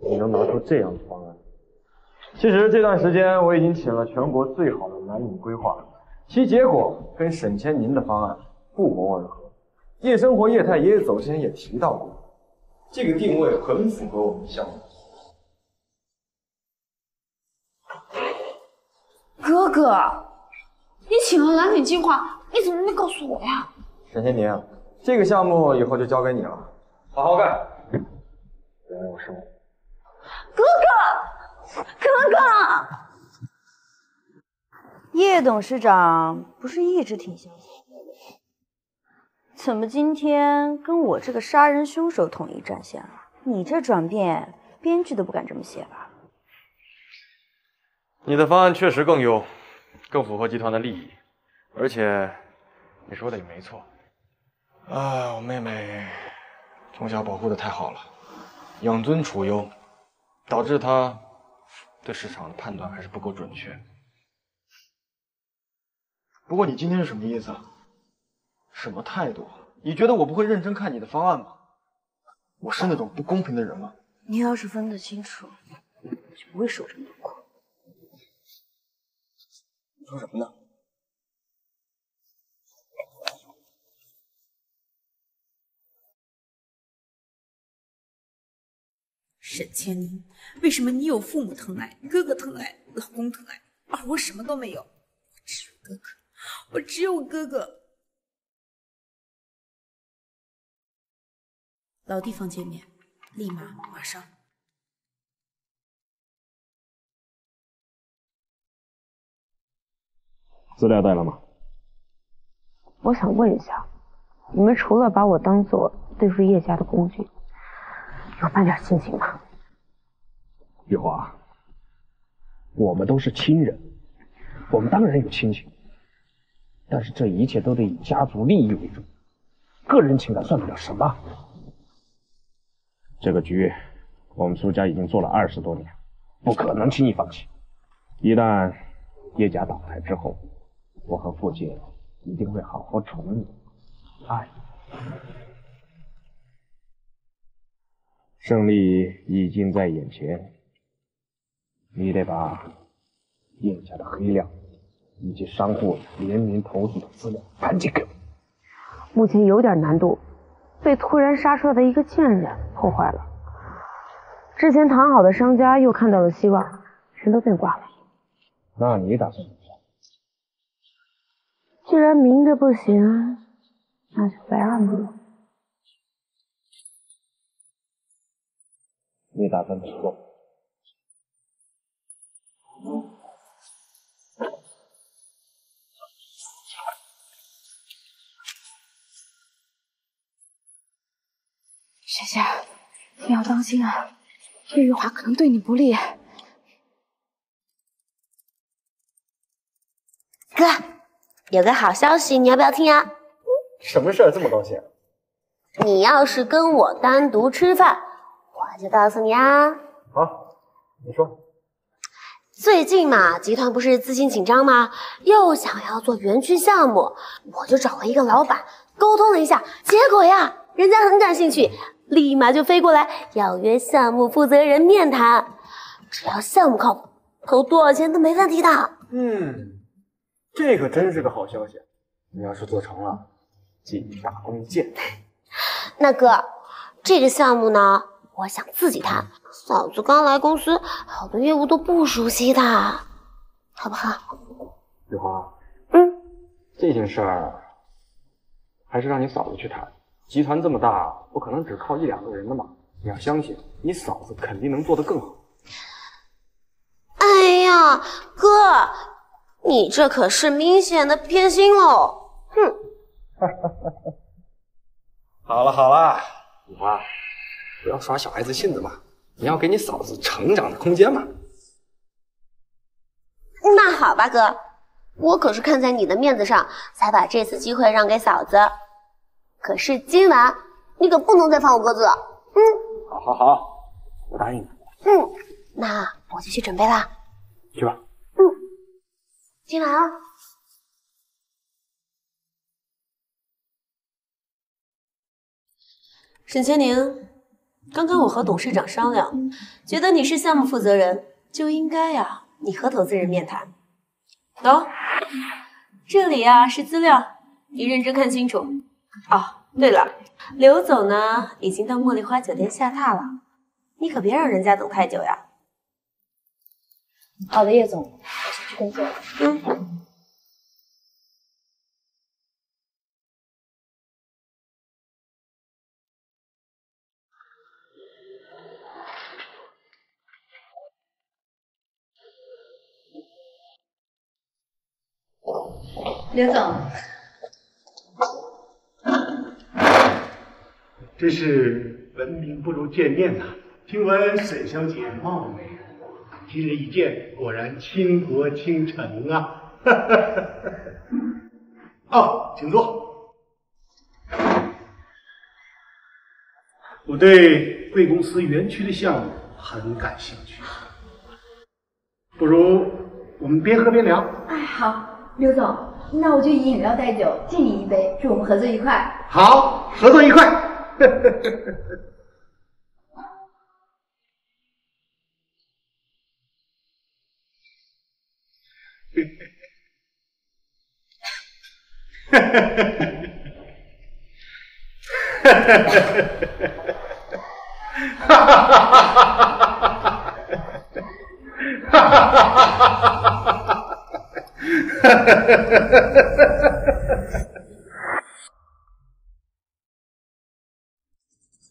你能拿出这样的方案。其实这段时间我已经请了全国最好的男女规划，其结果跟沈千宁的方案不谋而合。夜生活业态也走之前也提到过，这个定位很符合我们项目。 哥哥，你请了蓝领计划，你怎么没告诉我呀？沈千宁，这个项目以后就交给你了，好好干。原谅我失误。哥哥，哥哥。 叶董事长不是一直挺消停，怎么今天跟我这个杀人凶手统一战线了？你这转变，编剧都不敢这么写吧？你的方案确实更优，更符合集团的利益，而且你说的也没错。啊，我妹妹从小保护的太好了，养尊处优，导致她对市场的判断还是不够准确。 不过你今天是什么意思啊？什么态度？你觉得我不会认真看你的方案吗？我是那种不公平的人吗？你要是分得清楚，就不会守这么痛苦。你说什么呢？沈千宁，为什么你有父母疼爱、哥哥疼爱、老公疼爱，而我什么都没有？我只有哥哥。 我只有哥哥。老地方见面，立马马上。资料带了吗？我想问一下，你们除了把我当做对付叶家的工具，有半点心情吗？雨华，我们都是亲人，我们当然有亲情。 但是这一切都得以家族利益为重，个人情感算得了什么？这个局，我们苏家已经做了20多年，不可能轻易放弃。一旦叶家倒台之后，我和父亲一定会好好宠你，爱你。胜利已经在眼前，你得把叶家的黑料。 以及商户联名投诉的资料赶紧给我。目前有点难度，被突然杀出来的一个贱人破坏了。之前谈好的商家又看到了希望，全都变卦了。那你打算怎么办？既然明着不行，那就白暗部。你打算怎么做？ 姐姐，你要当心啊！叶玉华可能对你不利。哥，有个好消息，你要不要听啊？什么事儿这么高兴？你要是跟我单独吃饭，我就告诉你啊。好，你说。最近嘛，集团不是资金紧张吗？又想要做园区项目，我就找了一个老板沟通了一下，结果呀，人家很感兴趣。 立马就飞过来，要约项目负责人面谈。只要项目靠谱，投多少钱都没问题的。嗯，这可真是个好消息。你要是做成了，记你大功一件。那哥，这个项目呢，我想自己谈。嫂子刚来公司，好多业务都不熟悉的，好不好？雨华，嗯，这件事儿还是让你嫂子去谈。 集团这么大，不可能只靠一两个人的嘛！你要相信，你嫂子肯定能做得更好。哎呀，哥，你这可是明显的偏心喽！哼！好了好了，雨华，不要耍小孩子性子嘛！你要给你嫂子成长的空间嘛。那好吧，哥，我可是看在你的面子上，才把这次机会让给嫂子。 可是今晚你可不能再放我鸽子了，嗯？好，好，好，我答应你。嗯，那我就去准备啦。去吧。嗯，今晚啊。沈千宁，刚刚我和董事长商量，觉得你是项目负责人，就应该呀，你和投资人面谈。走，这里呀是资料，你认真看清楚。 哦，对了，刘总呢已经到茉莉花酒店下榻了，你可别让人家等太久呀。好的，叶总，我先去工作了。嗯。刘总，真是闻名不如见面呐！听闻沈小姐貌美，今日一见，果然倾国倾城啊！哦，请坐。我对贵公司园区的项目很感兴趣，不如我们边喝边聊。哎，好，刘总。 那我就以饮料代酒，敬你一杯，祝我们合作愉快。好，合作愉快。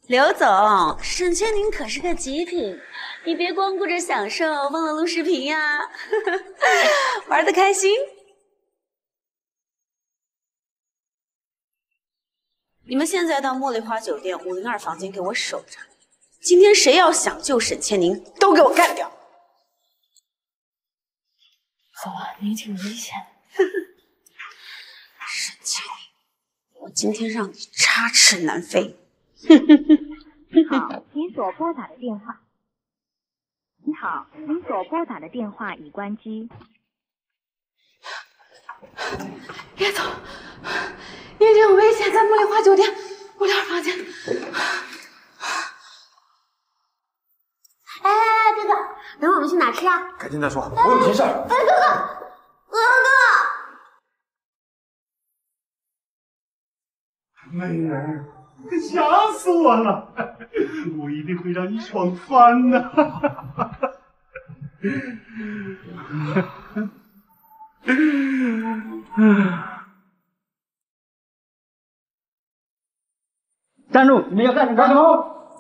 刘总，沈圈您可是个极品，你别光顾着享受，忘了录视频呀，玩得开心。你们现在到茉莉花酒店502房间给我守着，今天谁要想救沈千宁，都给我干掉！ 走啊，你挺危险的。沈千宁，我今天让你插翅难飞。你好，您所拨打的电话。你好，您所拨打的电话已关机。别走，您这有危险，在茉莉花酒店502房间。哎，别走，等我们去哪吃啊？改天再说，我有急事儿。哎，哥哥，哥哥，美人，吓死我了！我一定会让你爽翻的。站住！你们要干什么？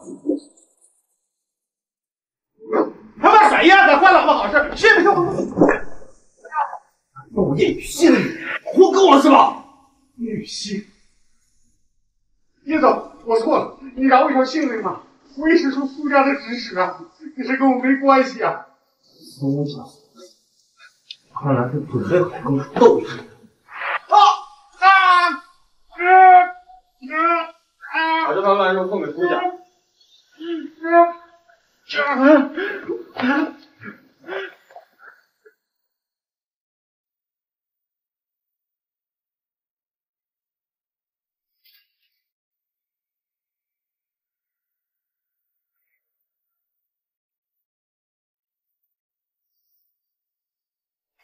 他妈谁呀？在坏老婆好事，信不信我？叶雨欣，活够了是吧？叶雨欣，叶总，我错了，你饶我一条性命吧！我也是受苏家的指使啊，这事跟我没关系啊。苏家，看来是准备好跟我斗一斗。我就当乱肉供给苏家。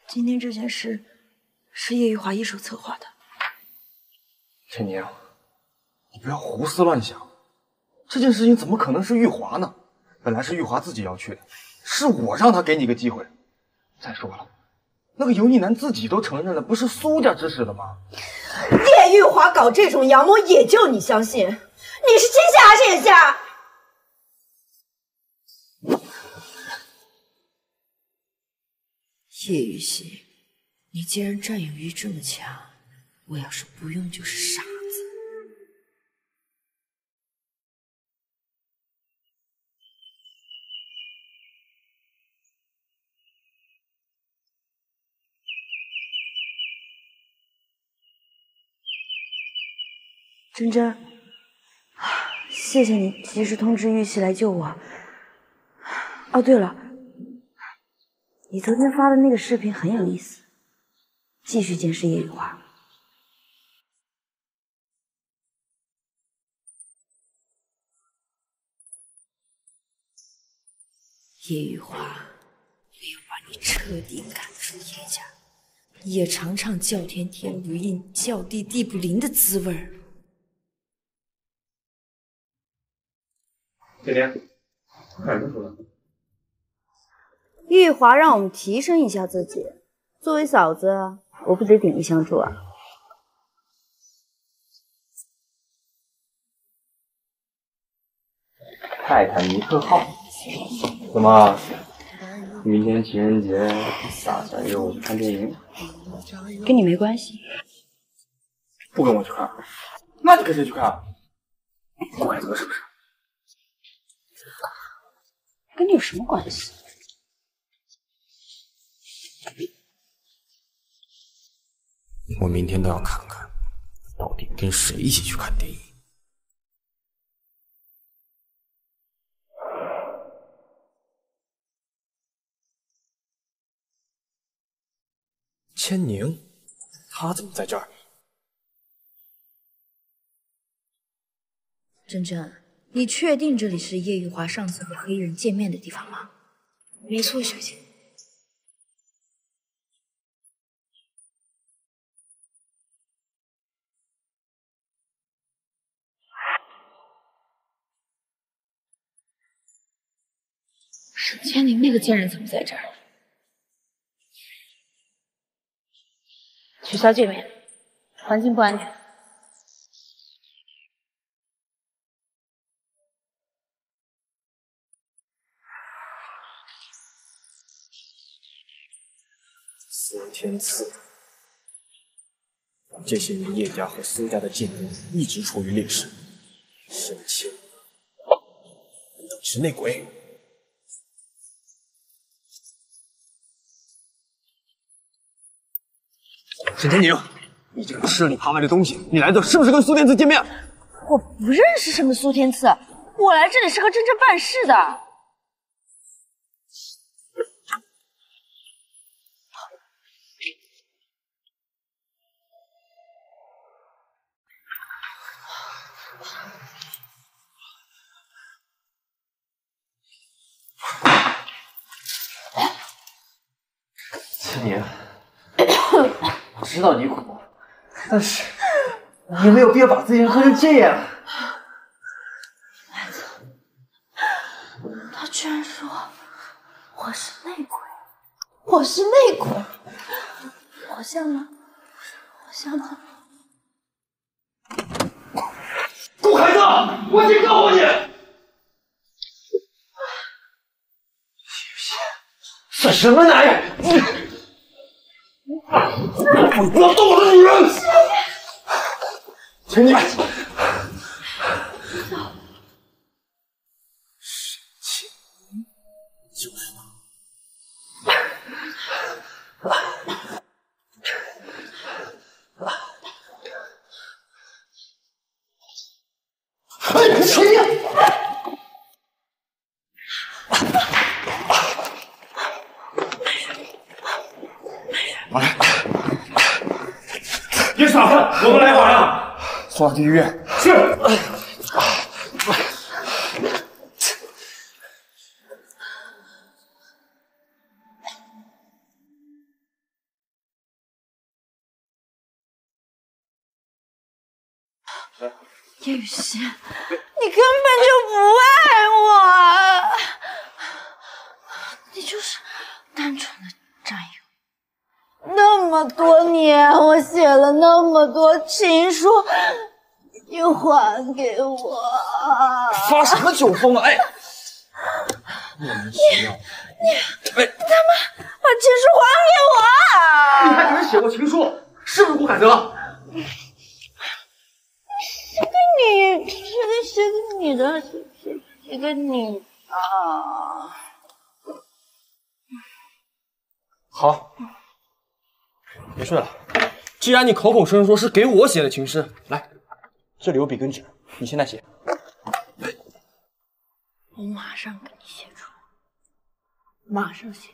今天这件事是叶玉华一手策划的。千宁，你不要胡思乱想，这件事情怎么可能是玉华呢？ 本来是玉华自己要去的，是我让他给你个机会。再说了，那个油腻男自己都承认了，不是苏家指使的吗？叶玉华搞这种阳谋，也就你相信？你是真瞎还是眼瞎？叶雨欣，你既然占有欲这么强，我要是不用就是傻。 珍珍，谢谢你及时通知玉溪来救我。哦，对了，你昨天发的那个视频很有意思，继续监视叶雨华。叶雨华没有把你彻底赶出叶家，你也尝尝叫天天不应，叫地地不灵的滋味儿。 姐姐，干什么说的？玉华让我们提升一下自己，作为嫂子，我不得鼎力相助啊！泰坦尼克号，怎么？明天情人节打算约我去看电影？跟你没关系。不跟我去看，那你跟谁去看？不怪责是不是？跟你有什么关系？我明天倒要看看，到底跟谁一起去看电影。 千宁，他怎么在这儿？真真，你确定这里是叶玉华上次和黑人见面的地方吗？没错，小姐。沈千宁那个贱人怎么在这儿？ 取消见面，环境不安全。司天赐，这些年叶家和苏家的竞争一直处于劣势。沈清，难道是内鬼？ 沈天宁，你这个吃里扒外的东西，你来这是不是跟苏天赐见面？我不认识什么苏天赐，我来这里是和真真办事的。千宁。知道你苦，但是你没有必要把自己喝成这样。孩子，他居然说我是内鬼，我是内鬼，我像吗？我像吗？狗孩子，我警告你！算什么男人？我不要动我的女人！请你。沈清就是他。哎，秦宁。我来。 别耍混，我们来晚了。送他去医院。是。叶雨熙，你根本就不爱我，你就是单纯的占有。 那么多年，我写了那么多情书，你还给我？发什么酒疯啊！哎，莫名其妙！你他妈把情书还给我！你还给人写过情书，是不是顾凯德？写给你的，写给你啊！好。 别睡了，既然你口口声声说是给我写的情诗，来，这里有笔跟纸，你现在写。我马上给你写出来，马上写。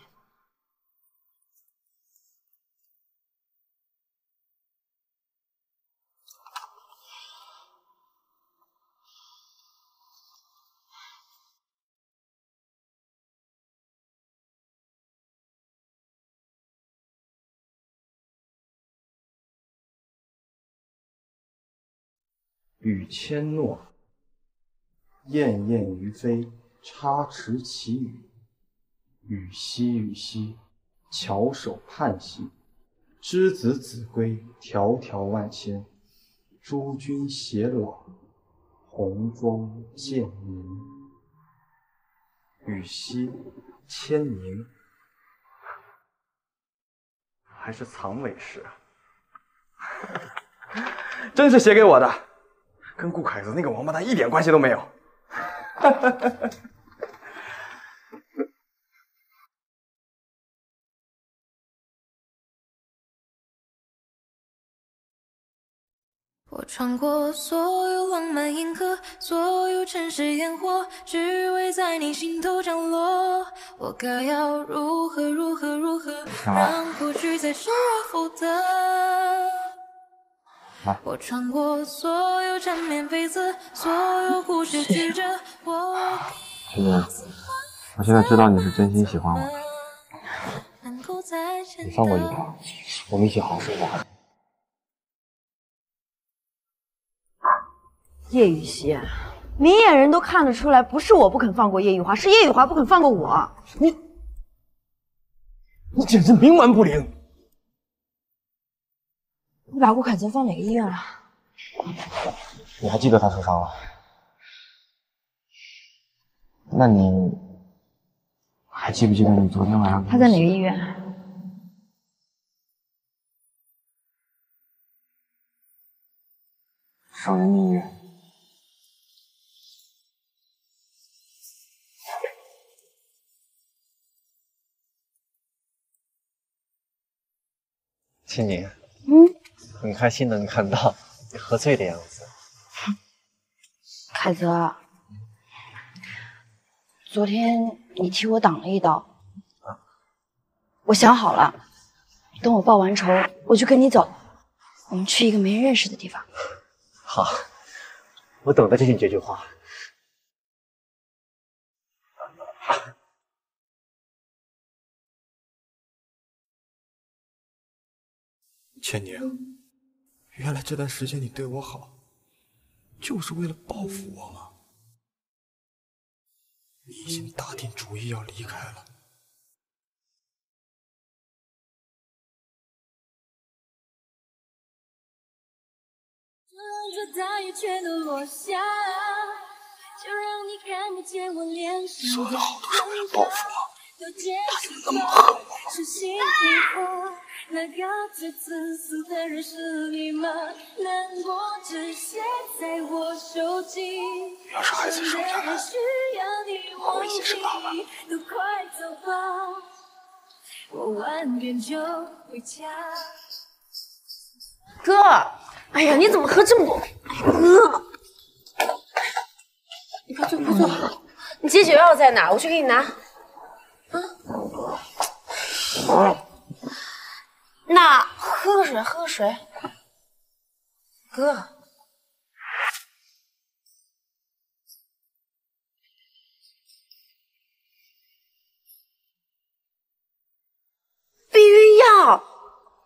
雨千诺，滟滟于飞，插翅其羽。羽兮羽兮，翘首盼兮。之子子规，迢迢万千。诸君偕老，红妆渐浓。羽兮，千宁，还是藏尾诗。真是写给我的，跟顾凯子那个王八蛋一点关系都没有。我穿过所有浪漫银河，所有城市烟火，只为在你心头降落。我该要如何，让过去再失而复得。 我穿过所有缠绵悱恻，所有故事曲折。徐姐，我现在知道你是真心喜欢我的。你放过一把，我们一起好好生活。叶雨熙，明眼人都看得出来，不是我不肯放过叶雨华，是叶雨华不肯放过我。你简直冥顽不灵！ 你把顾凯泽放哪个医院了？你还记得他受伤了？那你还记不记得你昨天晚上？他在哪个医院？省人民医院。青柠。嗯。 很开心能看到你喝醉的样子，凯泽。昨天你替我挡了一刀，啊、我想好了，等我报完仇，我就跟你走，我们去一个没人认识的地方。好，我等的就是你这句话。啊 千宁，原来这段时间你对我好，就是为了报复我吗？你已经打定主意要离开了。所有的好都是为了报复我，他有那么恨我吗？ 那个最自私的人是你吗？难过只写在我手机。要是孩子生下来，我会先生他吧。都快走吧，我晚点就回家。哥，哎呀，你怎么喝这么多？哥，你快坐。你解酒药在哪？我去给你拿。啊。 那喝个水，哥。避孕药，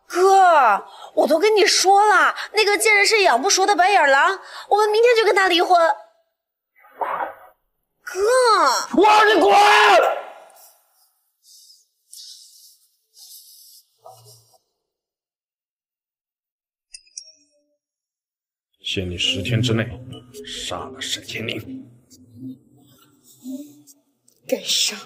哥，我都跟你说了，那个见人是养不熟的白眼狼，我们明天就跟他离婚。哥，我让你滚！ 限你10天之内杀了沈千宁。跟上。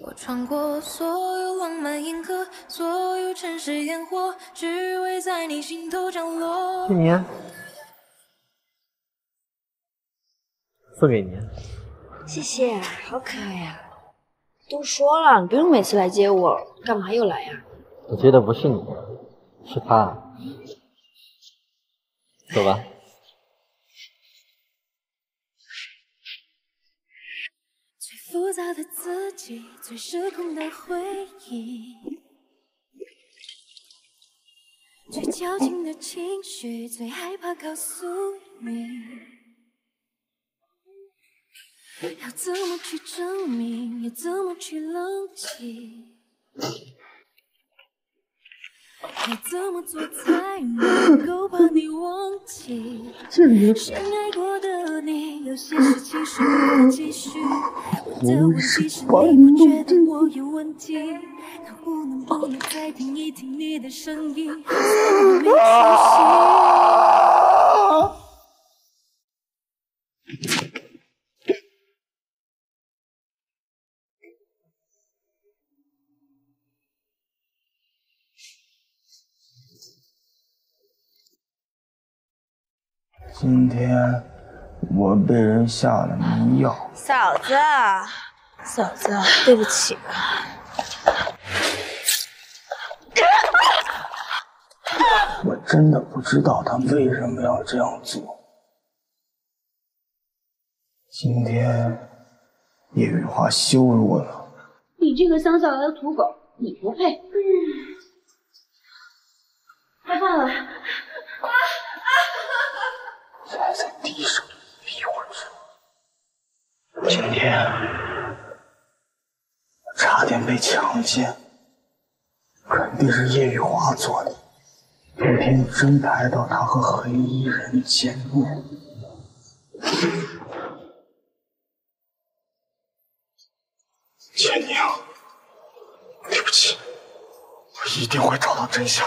我穿过所有浪漫银河，所有城市烟火，只为在你心头降落。你、啊。 送给您，谢谢，好可爱呀、啊！都说了，你不用每次来接我，干嘛又来呀、啊？我接的不是你，是他。走吧。最浮躁的自己，最失控的回忆，最矫情的情绪，最害怕告诉你。 要怎么去证明？要怎么去冷静？要怎么做才能够把你忘记？深爱过的你，有些事情是无法继续。我的问题是你不觉得我有问题？能不能再听一听你的声音？我没清醒。今天我被人下了迷药。嫂子，嫂子，对不起。 我真的不知道他为什么要这样做。今天叶雨华羞辱我了。你这个乡下来的土狗，你不配。吃饭了。踩在地上，迷魂术。今天我差点被强奸，肯定是叶雨华做的。 昨天真抬到他和黑衣人见面，千娘，对不起，我一定会找到真相。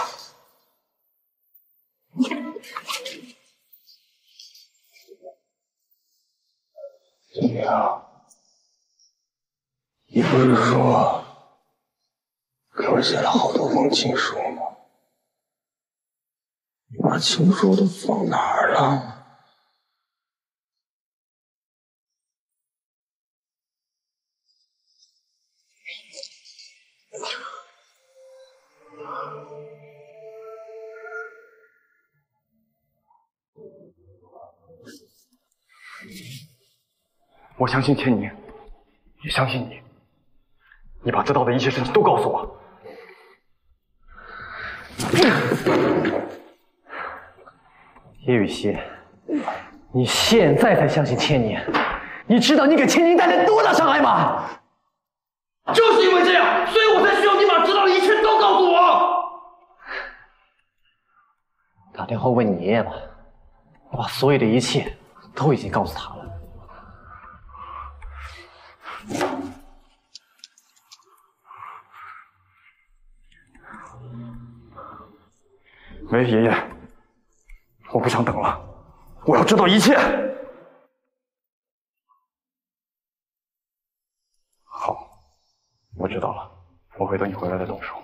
千娘，你不是说给我写了好多封情书吗？ 把情书都放哪儿了？我相信千宁，也相信你。你把知道的一切事情都告诉我。叶雨熙，你现在才相信千宁，你知道你给千宁带来多大伤害吗？就是因为这样，所以我才需要你把知道的一切都告诉我。打电话问你爷爷吧，我把所有的一切都已经告诉他了。喂，爷爷。 我不想等了，我要知道一切。好，我知道了，我会等你回来再动手。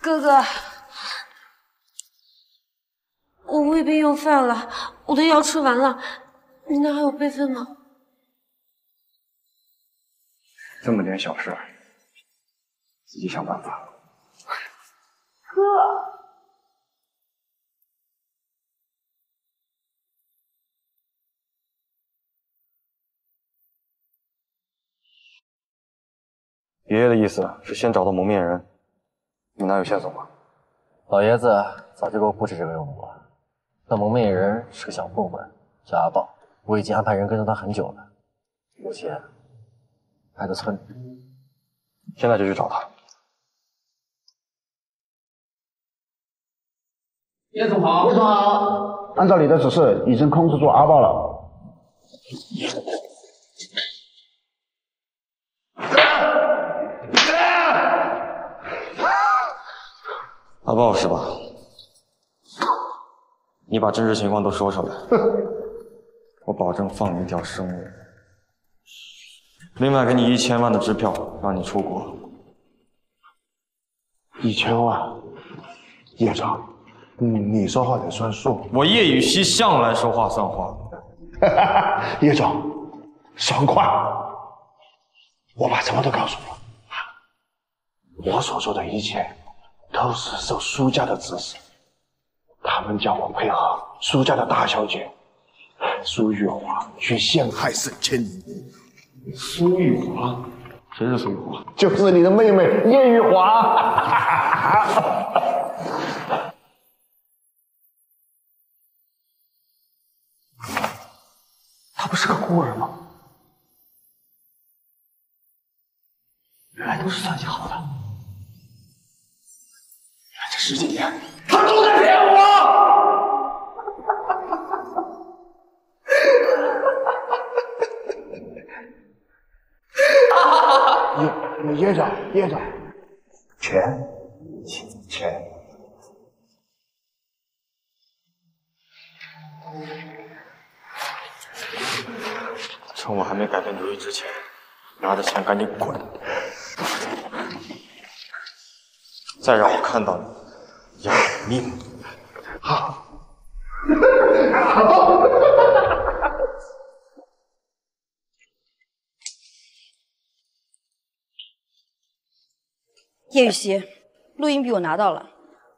哥哥，我胃病又犯了，我的药吃完了，你那还有备份吗？这么点小事，自己想办法。哥。 爷爷的意思是先找到蒙面人，你哪有线索吗？老爷子早就给我布置这个任务了。那蒙面人是个小混混，叫阿豹，我已经安排人跟着他很久了，目前还在村里。现在就去找他。叶总好，叶总好。按照你的指示，已经控制住阿豹了。 阿豹是吧？你把真实情况都说出来，我保证放你一条生路。另外给你1000万的支票，让你出国。1000万，叶长，你说话得算数。我叶雨熙向来说话算话。叶总，爽快！我把什么都告诉你，我所做的一切。 都是受苏家的指使，他们叫我配合苏家的大小姐苏玉华去陷害沈千宁。苏玉华，谁是苏玉华？就是你的妹妹叶玉华。她不是个孤儿吗？原来都是算计好的。 10几年，他都在骗我！叶长，钱。趁我还没改变主意之前，拿着钱赶紧滚！再让我看到你，要你命！好，好。叶雨熙，录音笔我拿到了，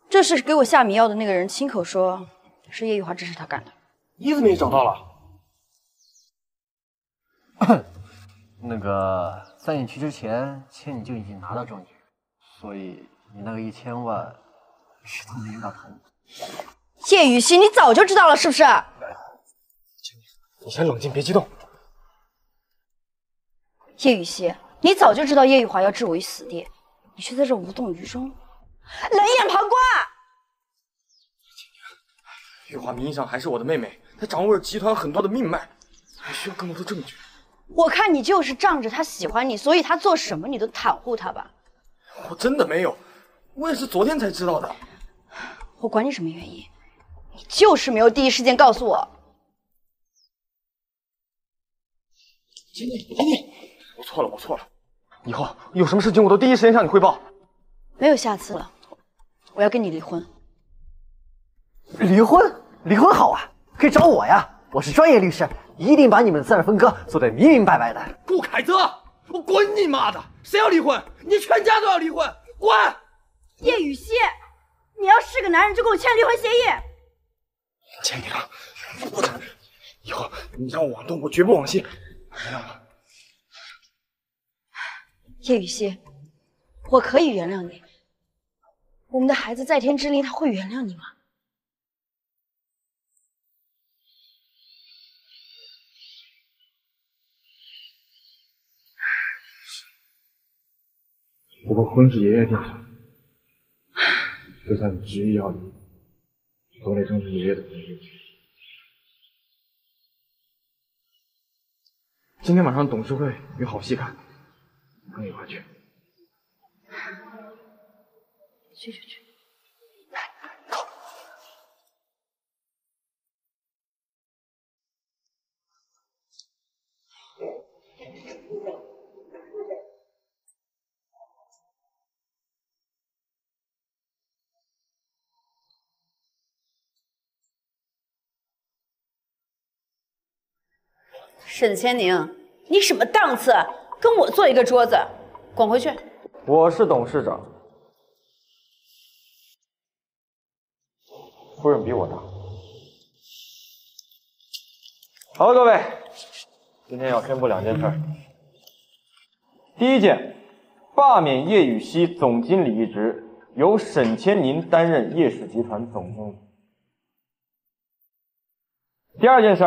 这是给我下迷药的那个人亲口说，是叶玉华指使他干的。你怎么也找到了？ 那个，在你去之前，千你就已经拿到证据，所以你那个1000万是他没拿成。叶雨熙，你早就知道了是不是？你先冷静，别激动。叶雨熙，你早就知道叶玉华要置我于死地，你却在这无动于衷，冷眼旁观。玉华名义上还是我的妹妹，她掌握着集团很多的命脉。 还需要更多的证据。我看你就是仗着他喜欢你，所以他做什么你都袒护他吧。我真的没有，我也是昨天才知道的。我管你什么原因，你就是没有第一时间告诉我。经理，经理，我错了，我错了。以后有什么事情我都第一时间向你汇报。没有下次了，我要跟你离婚。离婚？离婚好啊，可以找我呀，我是专业律师。 一定把你们的资产分割做得明明白白的。顾凯泽，我滚你妈的！谁要离婚？你全家都要离婚！滚！叶雨熙，你要是个男人就给我签离婚协议。签你了，不能。以后你让我往东，我绝不往西，知道吗？叶雨熙，我可以原谅你。我们的孩子在天之灵，他会原谅你吗？ 不过婚是爷爷定的，就算你执意要离，都得征求爷爷的同意。今天晚上董事会有好戏看，跟你一块去。去去去。 沈千宁，你什么档次？跟我坐一个桌子，滚回去！我是董事长，夫人比我大。好了，各位，今天要宣布2件事。第一件，罢免叶雨熙总经理一职，由沈千宁担任叶氏集团总经理。第2件事。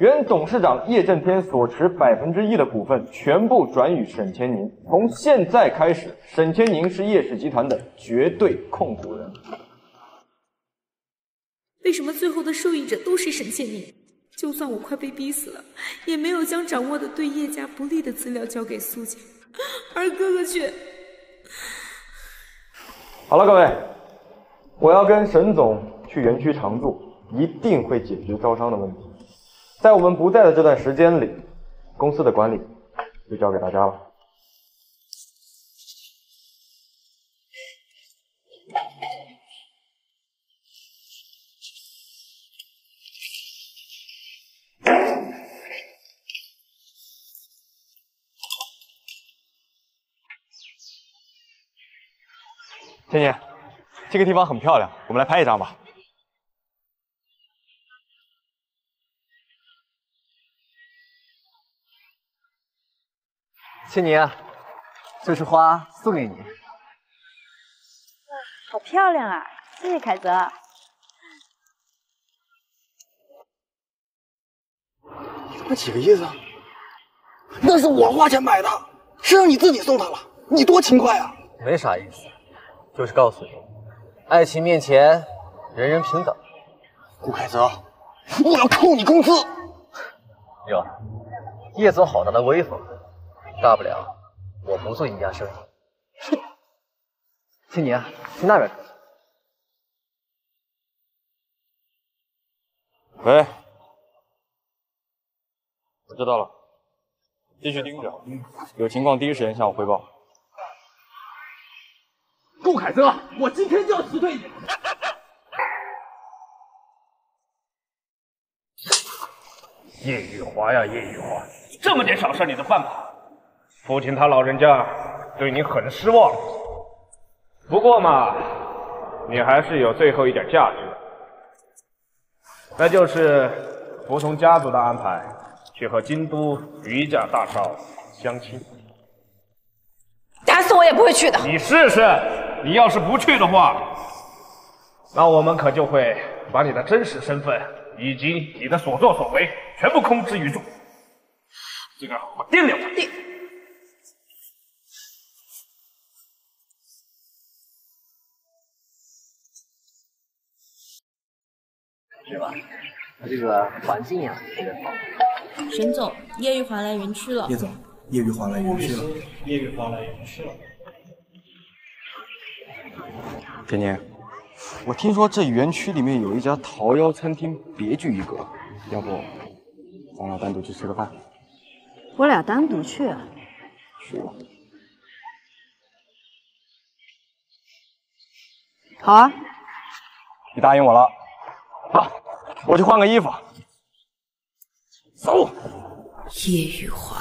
原董事长叶震天所持1%的股份全部转与沈千宁，从现在开始，沈千宁是叶氏集团的绝对控股人。为什么最后的受益者都是沈千宁？就算我快被逼死了，也没有将掌握的对叶家不利的资料交给苏家，而哥哥却……好了，各位，我要跟沈总去园区常驻，一定会解决招商的问题。 在我们不在的这段时间里，公司的管理就交给大家了。倩倩，这个地方很漂亮，我们来拍一张吧。 倩妮，这束花送给你。哇，好漂亮啊！谢谢凯泽。你他妈几个意思啊？那是我花钱买的，是让你自己送他了，你多勤快啊！没啥意思，就是告诉你，爱情面前人人平等。顾凯泽，我要扣你工资！哟，叶总好大的威风。 大不了我不做你家生意。哼，青宁，去那边。喂，我知道了，继续盯着，有情况第一时间向我汇报。顾凯泽，我今天就要辞退你！叶雨华呀，叶雨华，这么点小事你都办不好，父亲他老人家对你很失望。不过嘛，你还是有最后一点价值，那就是服从家族的安排，去和京都于家大少相亲。打死我也不会去的。你试试，你要是不去的话，那我们可就会把你的真实身份以及你的所作所为全部公之于众。这个我掂量他。你。 是吧？他这个环境呀、特别好。沈总，叶玉华来园区了。叶总，叶玉华来园区了。叶玉华来园区了。天宁，我听说这园区里面有一家桃夭餐厅，别具一格。要不，咱俩单独去吃个饭？我俩单独去？去吧。好啊。你答应我了。 好，我去换个衣服。走。叶雨华，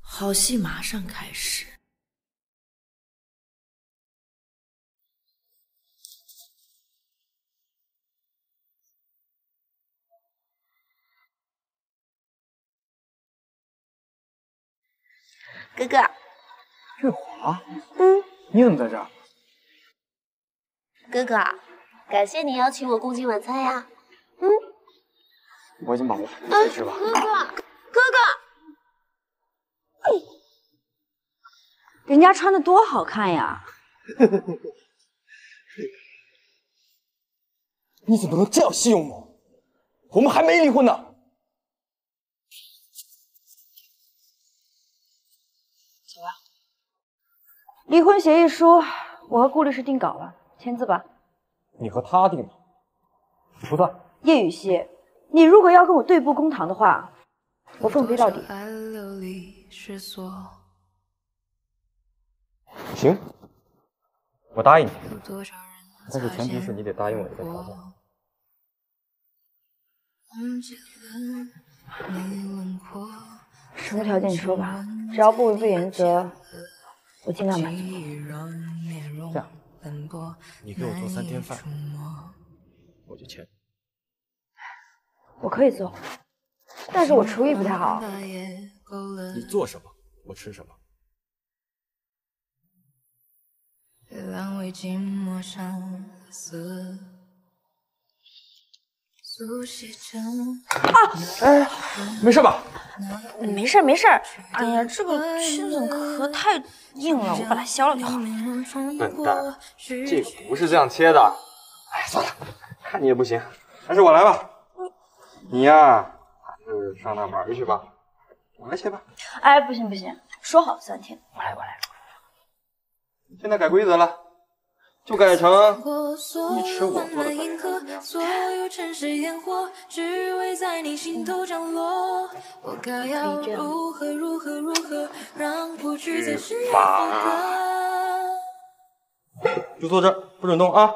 好戏马上开始。哥哥，月华，你怎么在这儿？哥哥。 感谢你邀请我共进晚餐呀，我已经饱了，你去吧。哥哥，人家穿的多好看呀！你怎么能这样戏弄我？我们还没离婚呢。走吧。离婚协议书我和顾律师定稿了，签字吧。 你和他定的，不算。叶雨熙，你如果要跟我对簿公堂的话，我奉陪到底。行，我答应你，但是前提是你得答应我一个条件。什么条件？你说吧，只要不违背原则，我尽量满足。这样。 你给我做3天饭，我就签。我可以做，但是我厨艺不太好。你做什么，我吃什么。啊！哎，没事吧？没事没事。哎呀，这个亲子壳太硬了，我把它削了就好。笨蛋，这个不是这样切的。哎，算了，看你也不行，还是我来吧。你呀，还是上那玩去吧。我来切吧。哎，不行不行，说好3天。我来。现在改规则了。 就改成你吃我做的饭怎么样？去吧，就坐这儿，不准动啊！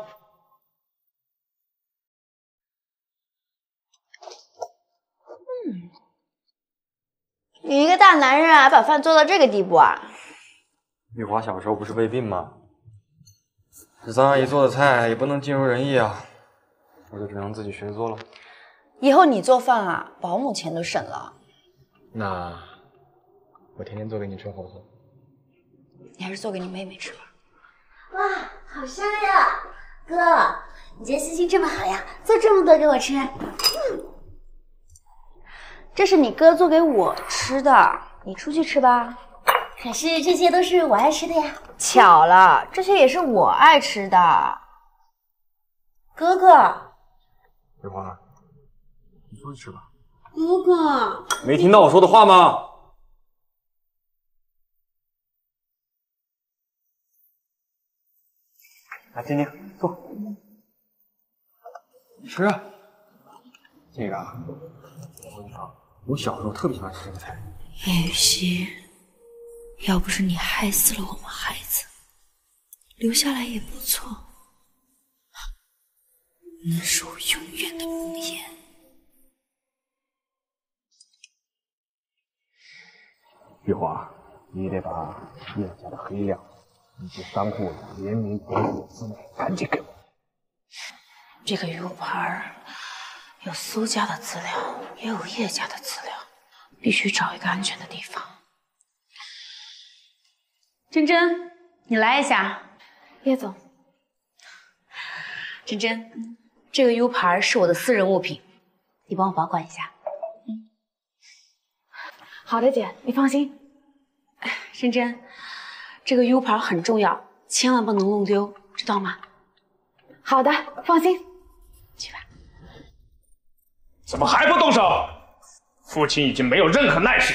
你一个大男人还把饭做到这个地步啊？玉华小时候不是胃病吗？ 咱阿姨做的菜也不能尽如人意啊，我就只能自己学做了。以后你做饭啊，保姆钱都省了。那我天天做给你吃好不好？你还是做给你妹妹吃吧。哇，好香呀！哥，你今天心情这么好呀，做这么多给我吃。这是你哥做给我吃的，你出去吃吧。 可是这些都是我爱吃的呀！巧了，这些也是我爱吃的。哥哥，雨华，你出去吃吧。哥哥，没听到我说的话吗？来，晶晶，坐。吃。这个，我跟你说，我小时候特别喜欢吃这个菜。严雨熙，要不是你害死了我们孩子，留下来也不错。那是我永远的梦魇。玉华，你得把叶家的黑料以及商户联名保险资料赶紧给我。这个鱼骨牌有苏家的资料，也有叶家的资料，必须找一个安全的地方。珍珍，你来一下。叶总，珍珍。这个 U 盘是我的私人物品，你帮我保管一下。嗯，好的，姐，你放心。珍珍，这个 U 盘很重要，千万不能弄丢，知道吗？好的，放心。去吧。怎么还不动手？父亲已经没有任何耐性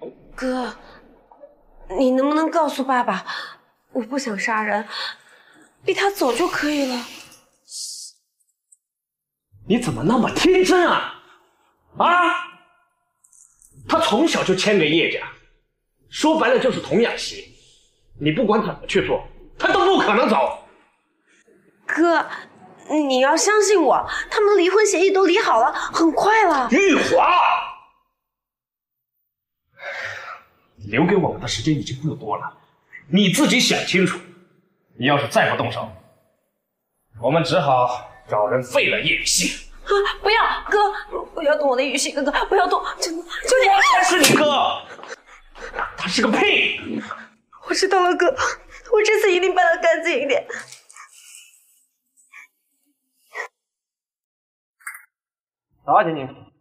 了。哥。 你能不能告诉爸爸，我不想杀人，逼他走就可以了。你怎么那么天真啊？啊！他从小就牵连叶家，说白了就是童养媳。你不管怎么去做，他都不可能走。哥，你要相信我，他们离婚协议都离好了，很快了。玉华。 留给我们的时间已经够多了，你自己想清楚。你要是再不动手，我们只好找人废了叶雨熙。啊！不要，哥，不要动我的雨熙哥哥，不要动！真的，就你，我是你哥，他是个屁！我知道了，哥，我这次一定帮他干净一点。早啊，晶晶。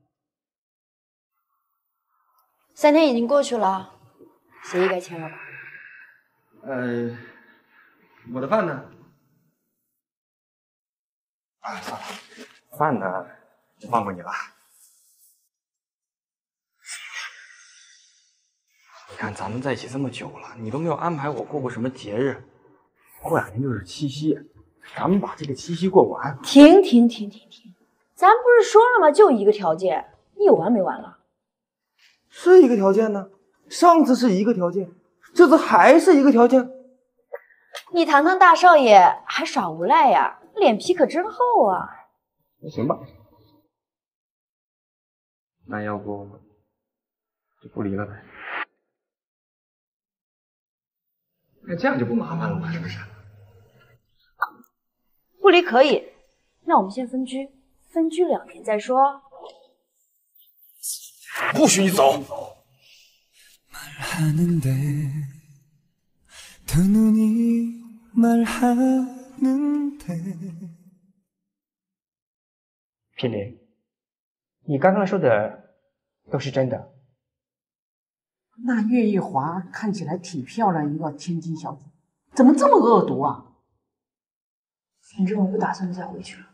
3天已经过去了。 协议该签了吧？我的饭呢？啊，饭呢？忘过你了。你看咱们在一起这么久了，你都没有安排我过过什么节日。过2天就是七夕，咱们把这个七夕过完。停！咱不是说了吗？就一个条件，你有完没完了？是一个条件呢。 上次是一个条件，这次还是一个条件。你堂堂大少爷还耍无赖呀、啊，脸皮可真厚啊！那行吧，那要不就不离了呗？那这样就不麻烦了嘛，是不是？不离可以，那我们先分居，分居2年再说。不许你走！ 品林，你刚刚说的都是真的？那岳一华看起来挺漂亮，一个天津小姐，怎么这么恶毒啊？反正我不打算再回去了。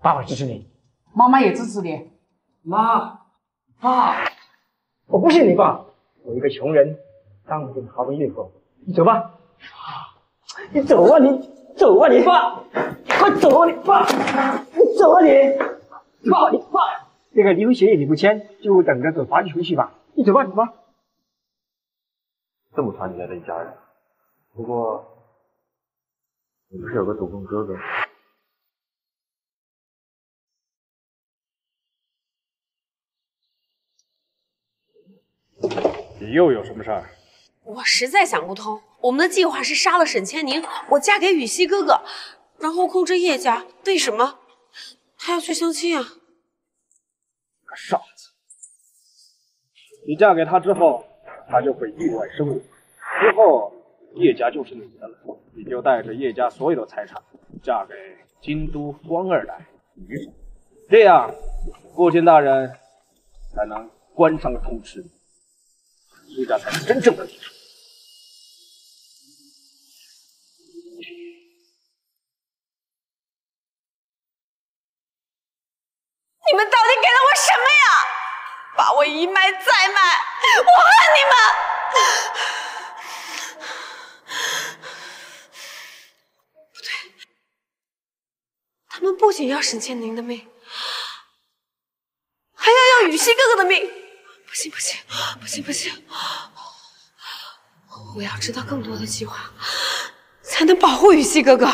爸爸支持你，妈妈也支持你。妈，爸。 我不信你爸，我一个穷人，当不定豪门孕妇。你走吧，你走啊你，走啊你爸，快走啊你爸，你走啊你，爸你爸，那个离婚协议你不签，就等着走法律程序吧。你走吧你爸。这么团结的一家人，不过你不是有个独生哥哥？ 你又有什么事儿？我实在想不通，我们的计划是杀了沈千宁，我嫁给雨熙哥哥，然后控制叶家。为什么他要去相亲啊？个傻子！你嫁给他之后，他就会意外身亡，之后叶家就是你的了。你就带着叶家所有的财产，嫁给京都官二代于总，这样父亲大人才能官商通吃。 苏家才是真正的敌人。你们到底给了我什么呀？把我一卖再卖，我恨你们！不对，他们不仅要沈倩宁的命，还要雨熙哥哥的命！不行不行不行不行！我要知道更多的计划，才能保护雨熙哥哥。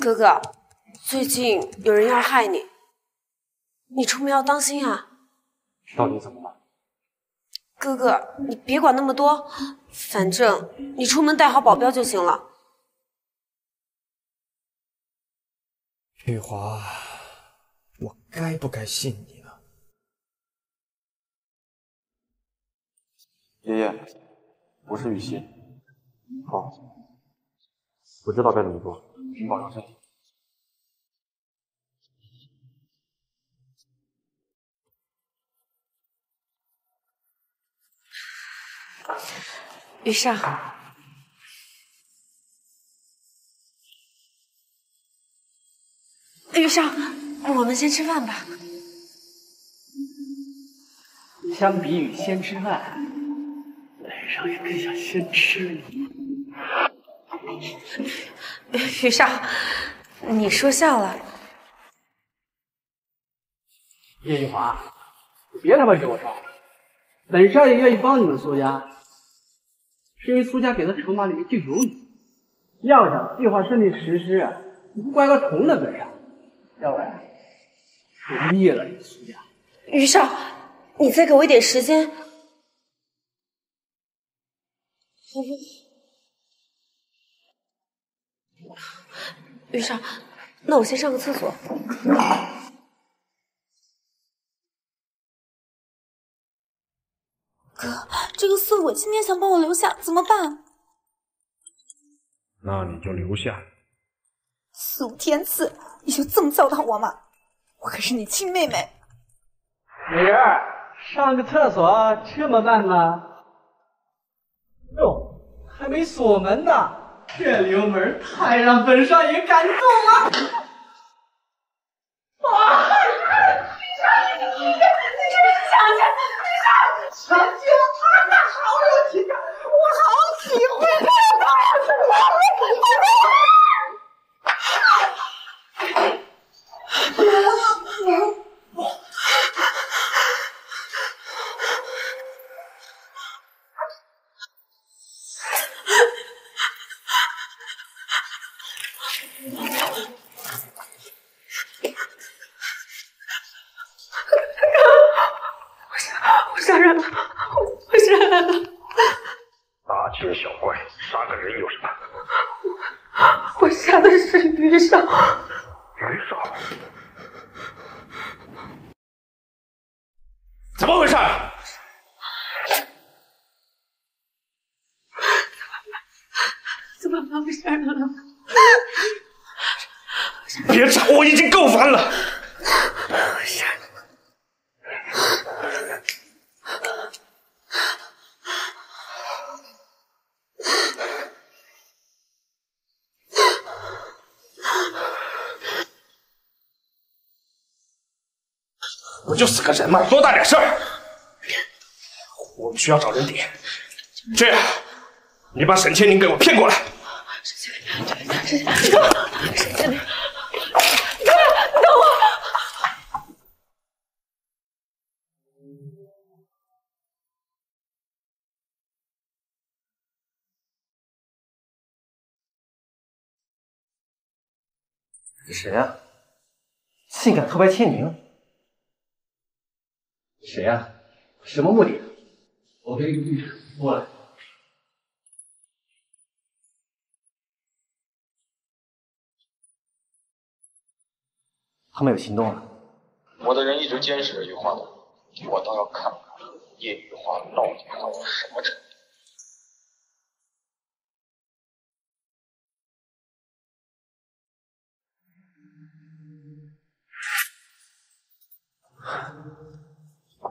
哥哥，最近有人要害你，你出门要当心啊！到底怎么了？哥哥，你别管那么多，反正你出门带好保镖就行了。玉华，我该不该信你呢？爷爷，我是雨熙。哦，我知道该怎么做。 保重身体。雨尚，雨尚，我们先吃饭吧。相比于先吃饭，本少爷更想先吃你。 雨少，你说笑了。叶玉华，你别他妈给我装！本少爷愿意帮你们苏家，是因为苏家给他筹码里面就有你。要想计划顺利实施，你不乖乖从了本少，要不然我灭了你们苏家。雨少，你再给我一点时间。雨少，那我先上个厕所。哥，这个色鬼今天想把我留下，怎么办？那你就留下。苏天赐，你就这么教导我吗？我可是你亲妹妹。美人，上个厕所这么慢吗？哟，还没锁门呢。 这流门太让本少爷感动了！啊！你这是想着，你想他那好有情感，我好体会他。就是个人嘛，多大点事儿！我们需要找人顶。这样，你把沈千宁给我骗过来。沈千宁，你等我！你谁呀？竟敢偷拍千宁！ 谁呀、啊？什么目的？我跟一个律师过来。他们有行动了。我的人一直监视着玉华的，我倒要看看叶玉华到底到了什么程度。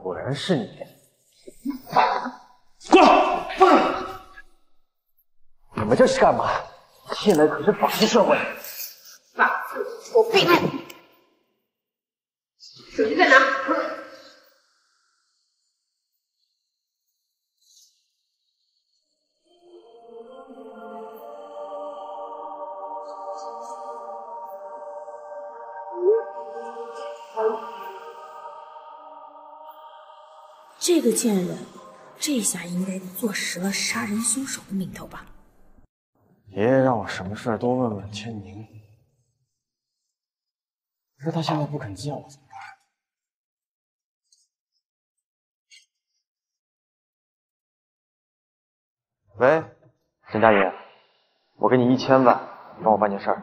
果然是你！过来！你们这是干嘛？现在可是法治社会。爸，我闭门。手机在哪？这个贱人，这下应该坐实了杀人凶手的名头吧？爷爷让我什么事都问问千宁，可是他现在不肯见我怎么办？喂，沈大爷，我给你1000万，帮我办件事儿。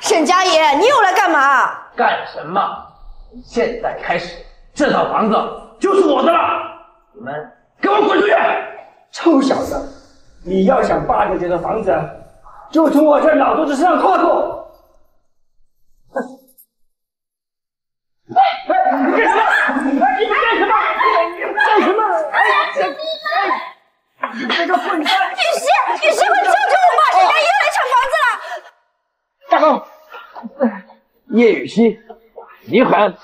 沈家爷，你又来干嘛？干什么？现在开始，这套房子就是我的了。你们给我滚出去！臭小子，你要想霸占这个房子，就从我这老头子身上跨过。哎，你干什么？哎，你干什么？你干什么？哎，你这个混蛋！女士，快救救我吧！沈家爷来抢房子了！ 大哥，叶雨熙，你狠！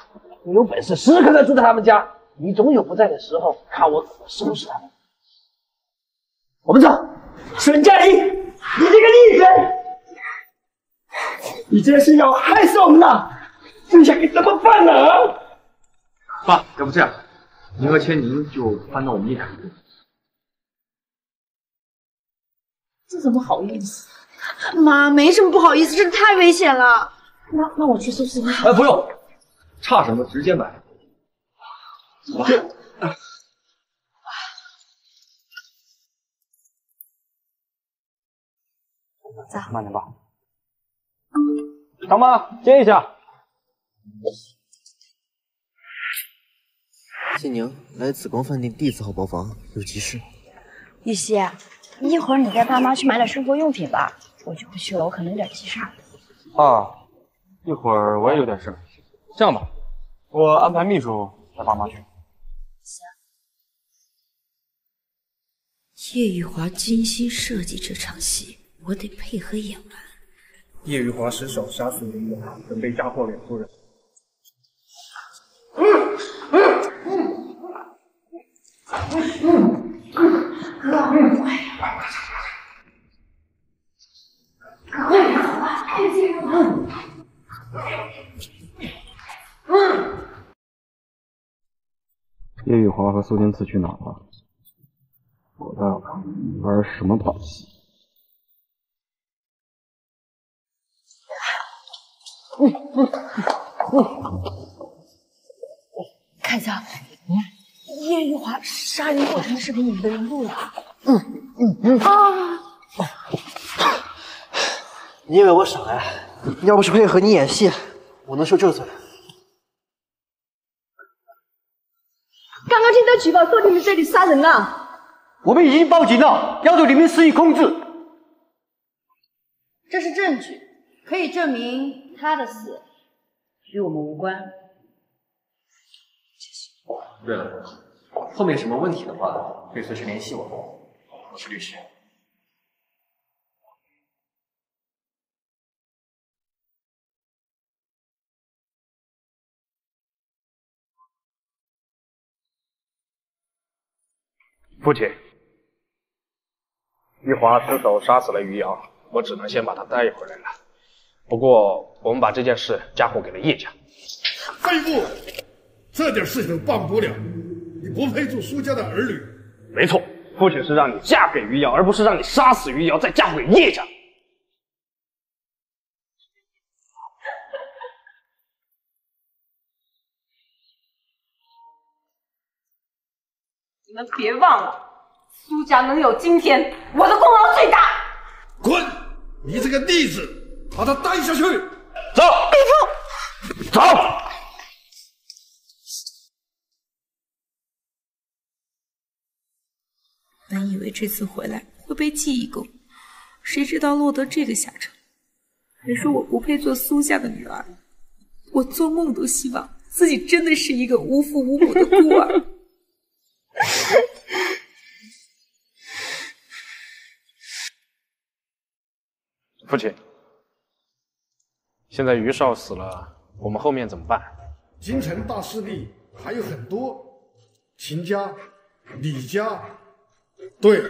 你有本事时刻的住在他们家，你总有不在的时候，看我怎么收拾他们。我们走。沈佳怡，你这个逆人，你这是要害死我们了！这下该怎么办呢？爸，要不这样，您和千宁就搬到我们一起住。这怎么好意思？ 妈，没什么不好意思，真的太危险了。那我去搜搜。哎，不用，差什么直接买。走吧。走，慢点吧。长妈，接一下。建宁，来紫光饭店D4号包房，有急事。雨熙，一会儿你带爸妈去买点生活用品吧。 我就不去了，我可能有点急事儿。啊，一会儿我也有点事儿。这样吧，我安排秘书带爸妈去。行。叶雨华精心设计这场戏，我得配合演完。叶雨华失手杀死林勇，准备嫁祸给夫人。叶雨华和苏天赐去哪了？我在玩什么把戏？看一下，叶雨华杀人过程的视频你们被人录了吧？你以为我傻呀？要不是配合你演戏，我能受这罪？ 刚刚听到举报说你们这里杀人了，我们已经报警了，要求你们施以控制。这是证据，可以证明他的死与我们无关。对了，后面有什么问题的话，可以随时联系我，我是律师。父亲，玉华失手杀死了于洋，我只能先把他带回来了。不过，我们把这件事嫁祸给了叶家。废物，这点事情办不了，你不配做苏家的儿女。没错，父亲是让你嫁给于洋，而不是让你杀死于洋再嫁祸给叶家。你们别忘了，苏家能有今天，我的功劳最大。滚！你这个逆子，把他带下去。走，别走，走。本以为这次回来会被记一功，谁知道落得这个下场。还说我不配做苏家的女儿，我做梦都希望自己真的是一个无父无母的孤儿。父亲，现在于少死了，我们后面怎么办？京城大势力还有很多，秦家、李家，对，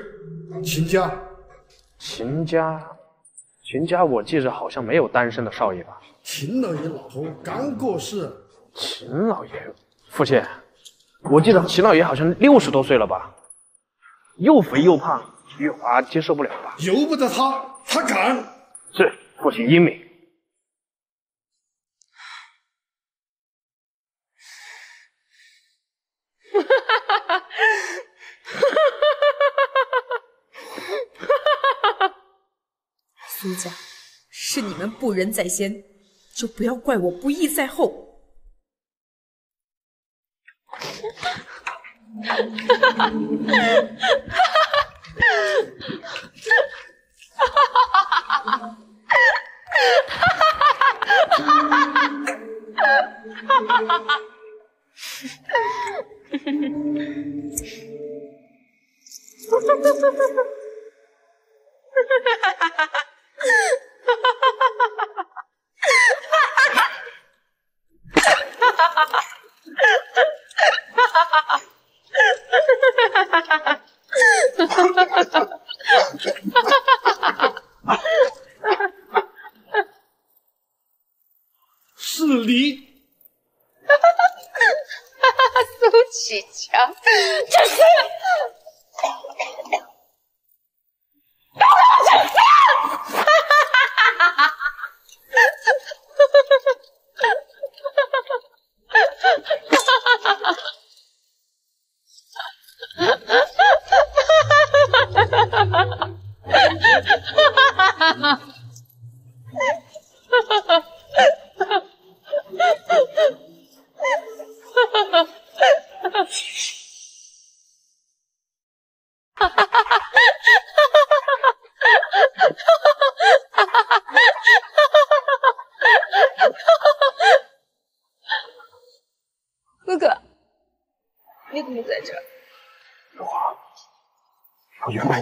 秦家，我记着好像没有单身的少爷吧？秦老爷老头刚过世，秦老爷，父亲，我记得秦老爷好像60多岁了吧，又肥又胖，余华接受不了吧？由不得他，他敢。是，父亲英明。 苏家，是你们不仁在先，就不要怪我不义在后。是你，苏启强，这是。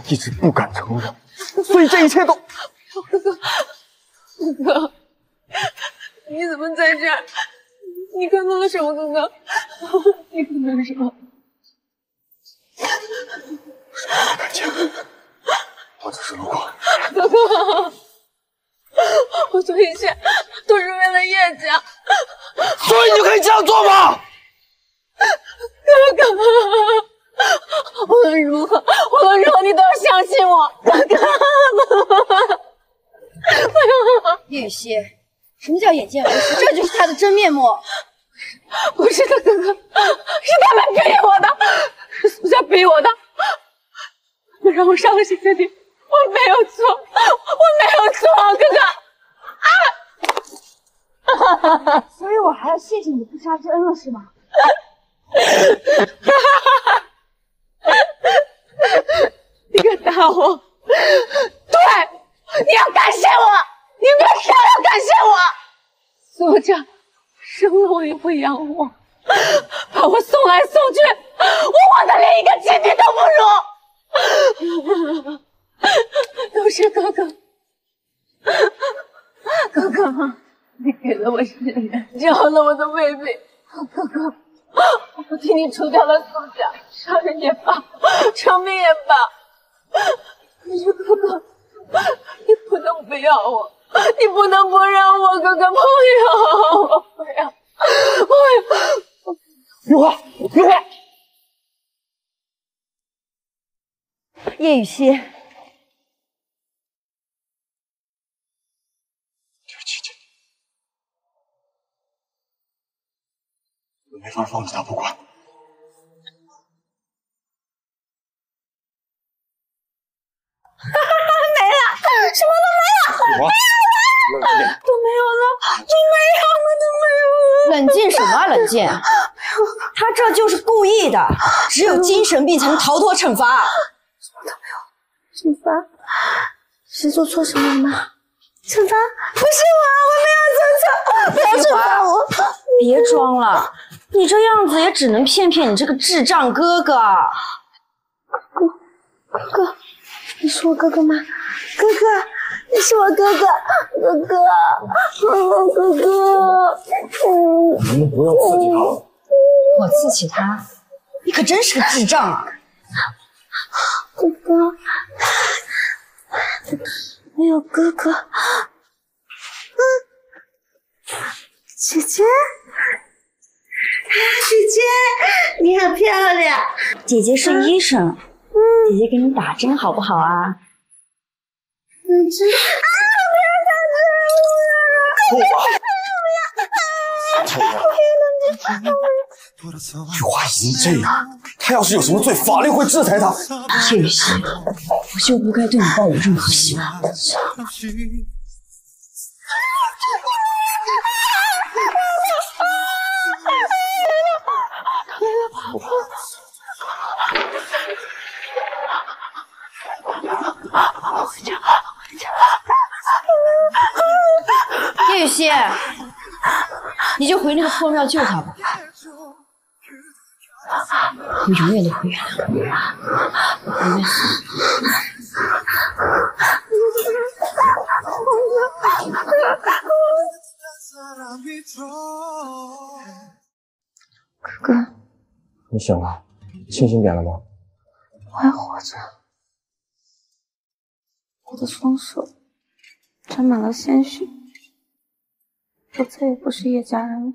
一直不敢承认，所以这一切都……哥哥，你怎么在这儿？你看到了什么？哥哥，你看到了什么？我没看见，我只是路过。哥哥，我做一切都是为了叶家，所以你就可以这样做吗？哥哥。 无论如何，无论如何，你都要相信我，大哥。叶雨熙，什么叫眼见为实？这就是他的真面目。不是的，哥哥，是他们逼我的，是苏家逼我的。你让我伤了心的你，我没有错，我没有错，哥哥。啊！所以我还要谢谢你不杀之恩了，是吗？你敢打我？对，你要感谢我，你别说要感谢我。苏家生了我也不养我，把我送来送去，我的连一个亲弟都不如。都是哥哥，哥哥，你给了我信任，饶了我的妹妹，哥哥。 我替你除掉了苏家，杀人也罢，偿命也罢。可是哥哥，你不能不要我，你不能不让我，哥哥不要，我不要，我不要。雨华，叶雨熙，对不起，姐。 没法放弃他不管。哈哈，没了，什么都没了，没有了，都没有了，都没有了，都没有了。冷静什么啊，冷静！他这就是故意的，只有精神病才能逃脱惩罚。什么都没有，惩罚？谁做错什么了吗？惩罚？不是我，我没有做错，不要惩罚我！别装了。 你这样子也只能骗骗你这个智障哥哥。哥哥，你是我哥哥吗？哥哥，你是我哥哥，哥哥，哥哥。你们不要刺激他了。我刺激他？你可真是个智障啊！哥哥，没有哥哥，姐姐。水娟，你好漂亮！姐姐是医生，姐姐给你打针好不好啊？针啊！雨花已经这样，她要是有什么罪，法律会制裁她。这些我就不该对你抱有任何希望。 叶雨溪，你就回那个破庙救他吧，我永远都不原谅你，我愿意。哥哥，你醒了，清醒点了吗？我还活着，我的双手沾满了鲜血。 我再也不是叶家人了。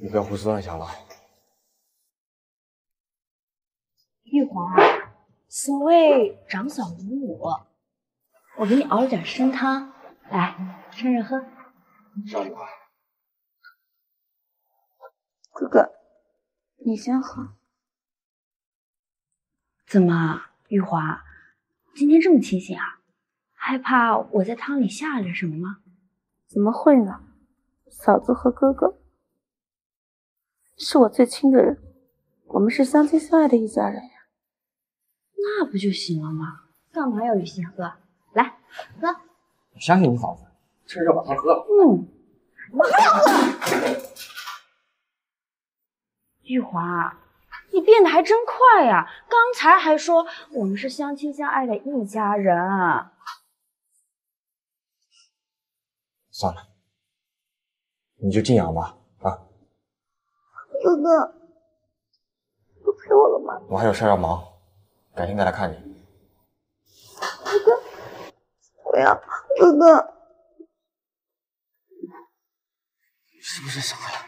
你不要胡思乱想了。玉华，所谓长嫂无我，我给你熬了点参汤，来趁热喝。小雨华，哥哥，你先喝。怎么，玉华，今天这么清醒啊？害怕我在汤里下了点什么吗？ 怎么会呢？嫂子和哥哥是我最亲的人，我们是相亲相爱的一家人呀。那不就行了吗？干嘛要雨欣喝？来，喝！我相信你嫂子，趁热把汤喝了。嗯，我还要喝。玉华，你变得还真快呀、啊！刚才还说我们是相亲相爱的一家人。 算了，你就静养吧，啊！哥哥，不陪我了吗？我还有事要忙，改天再来看你。哥哥，不要，哥哥，你是不是傻了？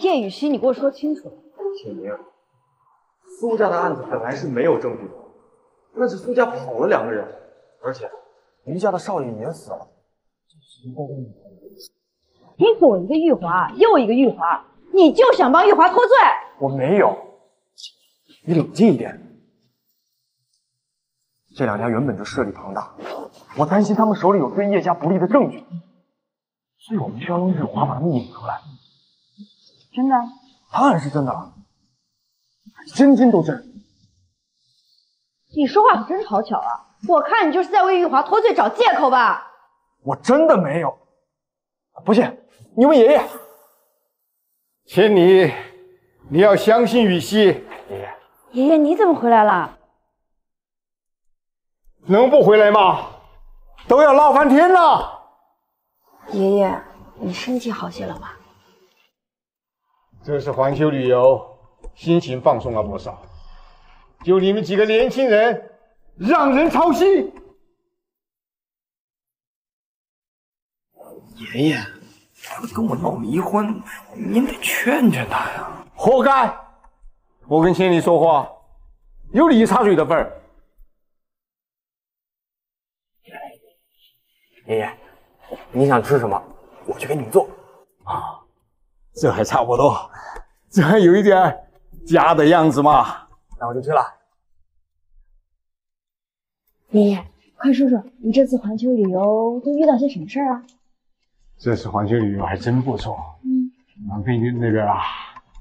叶雨熙，你给我说清楚。雪莹。 苏家的案子本来是没有证据的，但是苏家跑了两个人，而且余家的少爷也死了。你左一个玉华，右一个玉华，你就想帮玉华脱罪？我没有，你冷静一点。这两家原本就势力庞大，我担心他们手里有对叶家不利的证据，所以我们需要用玉华把他们引出来。真的？当然是真的了。 真金都真，你说话可真讨巧啊！我看你就是在为玉华脱罪找借口吧。我真的没有，不信你问爷爷。千里，你要相信雨熙。爷爷，爷爷你怎么回来了？能不回来吗？都要闹翻天了。爷爷，你身体好些了吗？这是环球旅游。 心情放松了不少，就你们几个年轻人，让人操心。爷爷，他跟我闹离婚，您得劝劝他呀。活该！我跟千里说话，有你插嘴的份儿。爷爷，你想吃什么，我去给你们做。啊，这还差不多，这还有一点。 家的样子嘛，那我就去了。爷爷，快说说你这次环球旅游都遇到些什么事儿啊？这次环球旅游还真不错，南非那边啊，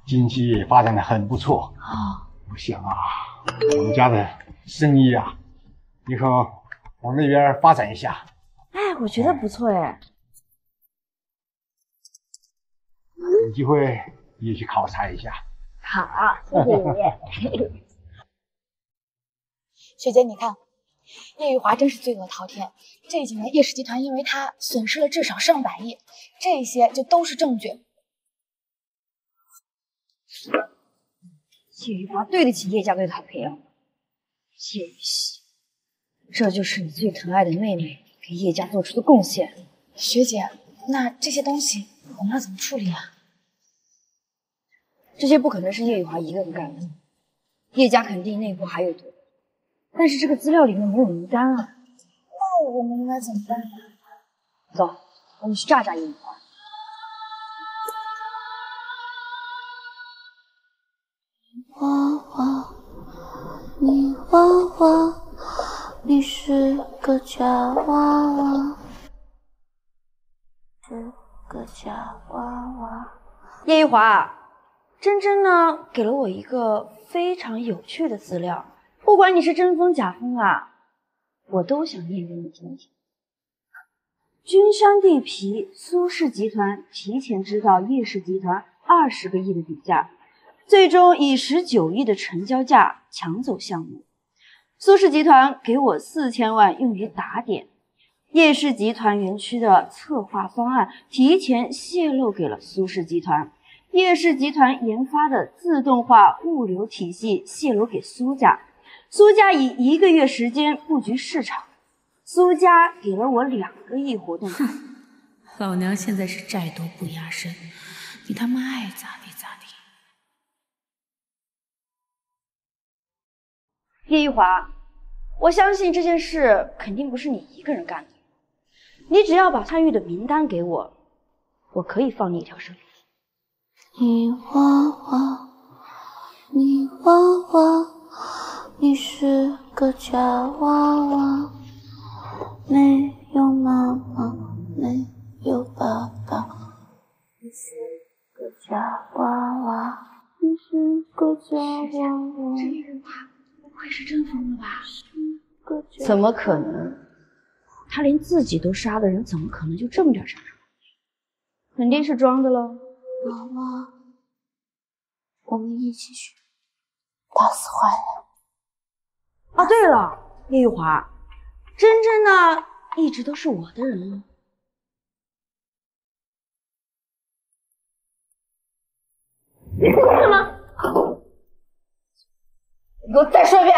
经济也发展的很不错啊。我想啊，我们家的生意啊，以后往那边发展一下。哎，我觉得不错哎。有机会也去考察一下。 好，谢谢爷爷。雪姐，你看，叶玉华真是罪恶滔天。这几年叶氏集团因为他损失了至少上百亿，这些就都是证据。叶玉华对得起叶家对他的培养。叶雨熙，这就是你最疼爱的妹妹给叶家做出的贡献。学姐，那这些东西我们要怎么处理啊？这些不可能是叶雨华一个人干的，叶家肯定内部还有毒，但是这个资料里面没有名单啊。那我们应该怎么办呢？走，我们去炸炸叶雨华。 你娃娃，你是个假娃娃，是个假娃娃。叶一华，珍珍呢给了我一个非常有趣的资料，不管你是真疯假疯啊，我都想念给你听听。君山地皮苏氏集团提前知道叶氏集团20个亿的底价。 最终以19亿的成交价抢走项目，苏氏集团给我4000万用于打点，叶氏集团园区的策划方案提前泄露给了苏氏集团，叶氏集团研发的自动化物流体系泄露给苏家，苏家以1个月时间布局市场，苏家给了我2个亿活动费。哼，老娘现在是债多不压身，你他妈爱咋地咋地。 叶一华，我相信这件事肯定不是你一个人干的。你只要把参与的名单给我，我可以放你一条生路。你娃娃，你娃娃，你是个假娃娃，没有妈妈，没有爸爸。你是个假娃娃，你是个假娃娃。真人吧？ 不会是真疯了吧？怎么可能？他连自己都杀的人，怎么可能就这么点事儿？肯定是装的喽。妈妈，我们一起去打死坏人。啊，对了，叶玉华，真真呢，一直都是我的人了。干嘛？ 你给我再说一遍！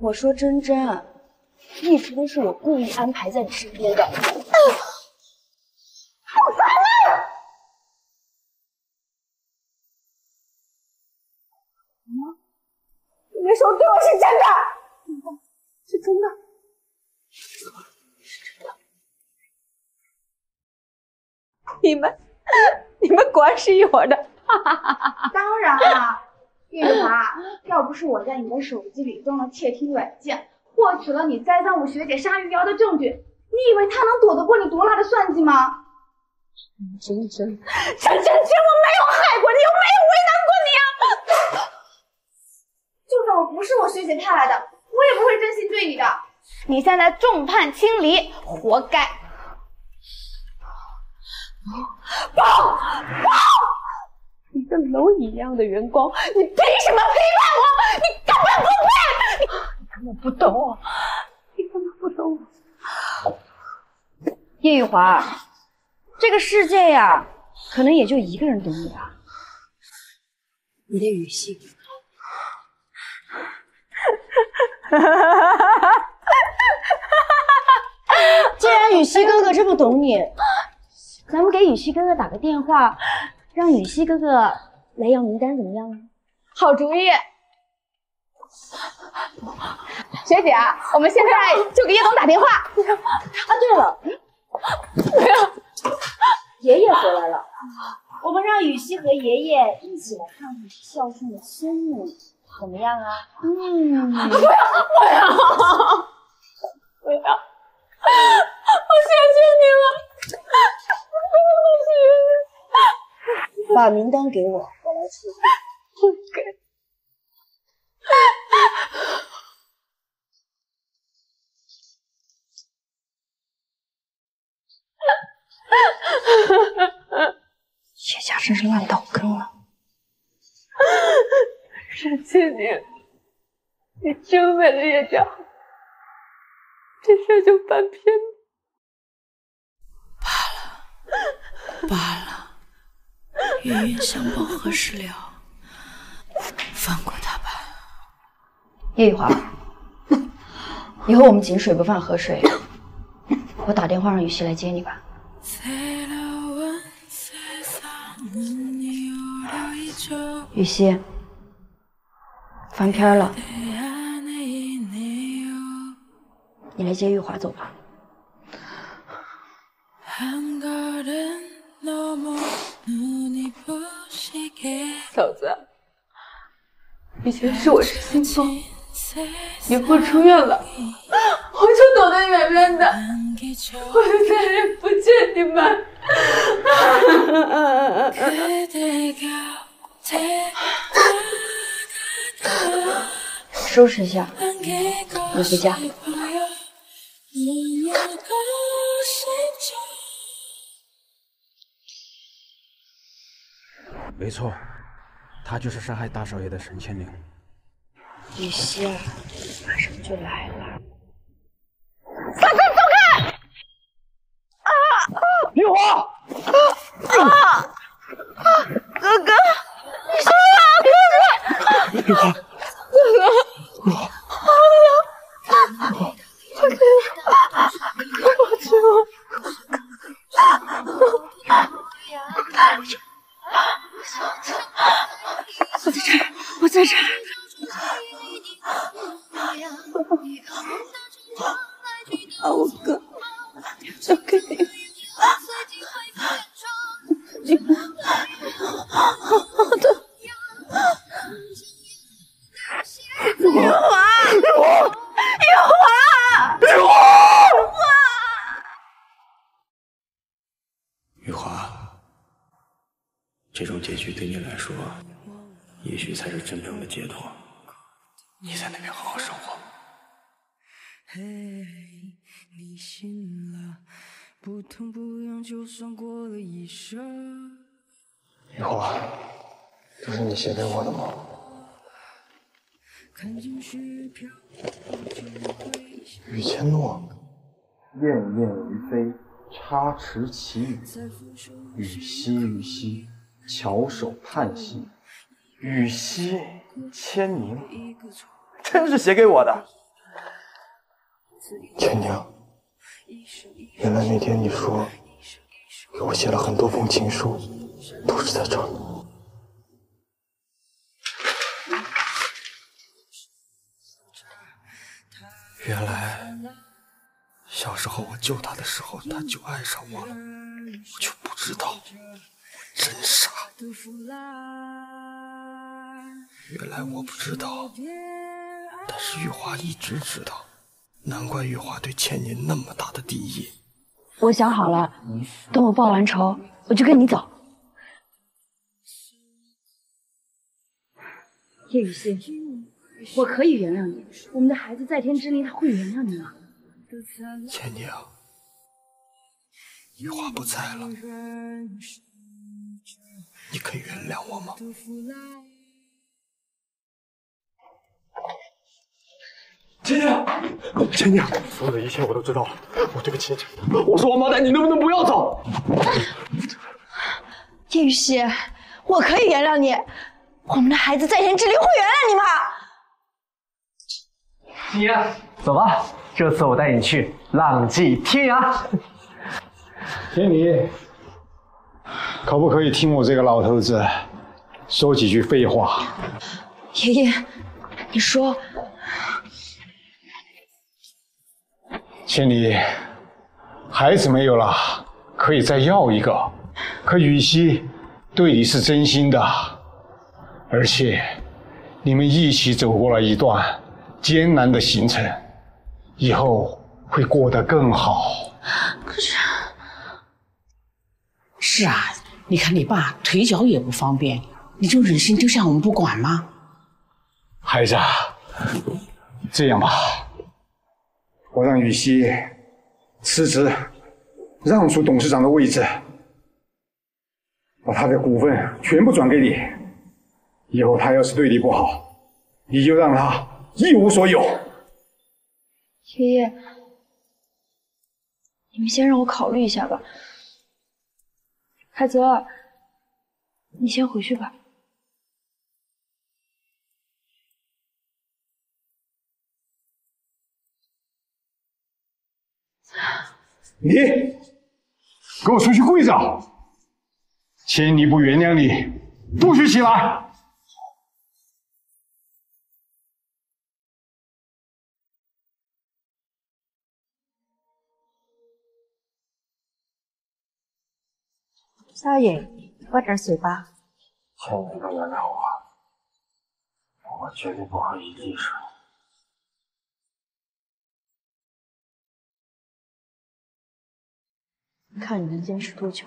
我说真真，一直都是我故意安排在你身边的。好烦啊！什么？你那时候对我是真的？是真的？是真的？你们果然是一伙的！当然了。叶玉华，要不是我在你的手机里装了窃听软件，获取了你栽赃我学姐杀余瑶的证据，你以为他能躲得过你毒辣的算计吗？真，我没有害过你，我没有为难过你啊！就算我不是我学姐派来的，我也不会真心对你的。你现在众叛亲离，活该！报！ 你个蝼蚁一样的员工，你凭什么批判我？你根本不配！你根本不懂我，你根本不懂我。叶玉华，这个世界呀，可能也就一个人懂你吧。你的语气，既然雨熙哥哥这么懂你，咱们给雨熙哥哥打个电话。 让雨熙哥哥来要名单怎么样啊？好主意！学姐，我们现在就给叶总打电话。啊，对了，爷爷回来了，我们让雨熙和爷爷一起来看看孝顺的孙女怎么样啊？嗯，不要！我谢谢你了，对不起。 把名单给我，我来处理。不给。叶家真是烂到根了。沈倩玲，你真为了叶家，这事就翻篇了。罢了，罢了。 冤冤相报何时了？放过他吧，叶玉华，以后我们井水不犯河水。我打电话让雨熙来接你吧。雨熙，翻篇了，你来接玉华走吧。 嫂子，以前是我是心痛，你不出院了，我就躲得远远的，我就再也不见你们。收拾一下，我回家。 没错，他就是杀害大少爷的沈千灵。雨熙，马上就来了。大哥，走开！啊啊！玉华！啊啊！哥哥，你什么？哥哥！玉华，哥哥，玉华，啊！玉华，我去了，我去了。 嫂子，我在这儿，我在这儿。把我哥交给你们。你们好好的。玉华，玉华，玉华，玉华，玉华。 这种结局对你来说，也许才是真正的解脱。你在那边好好生活。你信了，不痛不痒，就算过了一生。以后啊，这是你写给我的吗？雨千诺，燕燕于飞，插翅起雨，雨淅雨淅。 翘首盼兮，雨淅千凝，真是写给我的。千凝，原来那天你说给我写了很多封情书，都是在这儿。原来小时候我救他的时候，他就爱上我了，我就不知道。 真傻！原来我不知道，但是玉华一直知道，难怪玉华对千年那么大的敌意。我想好了，等我报完仇，我就跟你走。叶雨欣，我可以原谅你，我们的孩子在天之灵，他会原谅你吗？千年，玉华不在了。 你可以原谅我吗？千年，千年，所有的一切我都知道了。我对不起你，我是王八蛋，你能不能不要走？叶雨熙，我可以原谅你，我们的孩子在天之灵会原谅你吗？你走吧，这次我带你去浪迹天涯。千里。 可不可以听我这个老头子说几句废话？爷爷，你说。千里，孩子没有了，可以再要一个。可雨熙对你是真心的，而且你们一起走过了一段艰难的行程，以后会过得更好。可是。 是啊，你看你爸腿脚也不方便，你就忍心丢下我们不管吗？孩子，这样吧，我让雨熙辞职，让出董事长的位置，把他的股份全部转给你。以后他要是对你不好，你就让他一无所有。爷爷，你们先让我考虑一下吧。 海泽，你先回去吧。你给我出去跪着！千里不原谅你，不许起来！ 少爷，喝点水吧。千万不要原谅我，我绝对不喝一滴水。看你能坚持多久。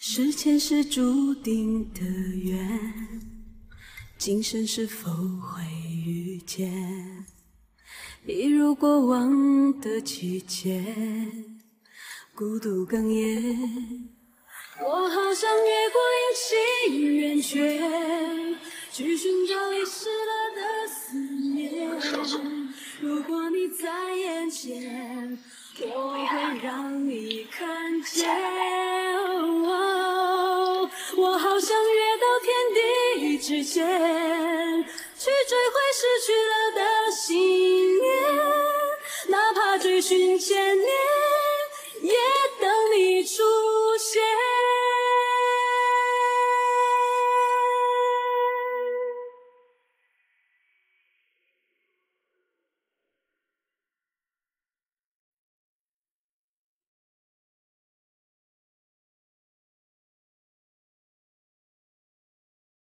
是前世注定的缘，今生是否会遇见？一如过往的季节，孤独哽咽。我好想越过阴晴圆缺，去寻找遗失了的思念。如果你在眼前，我会让你看见。 我好想跃到天地之间，去追回失去了的信念，哪怕追寻千年。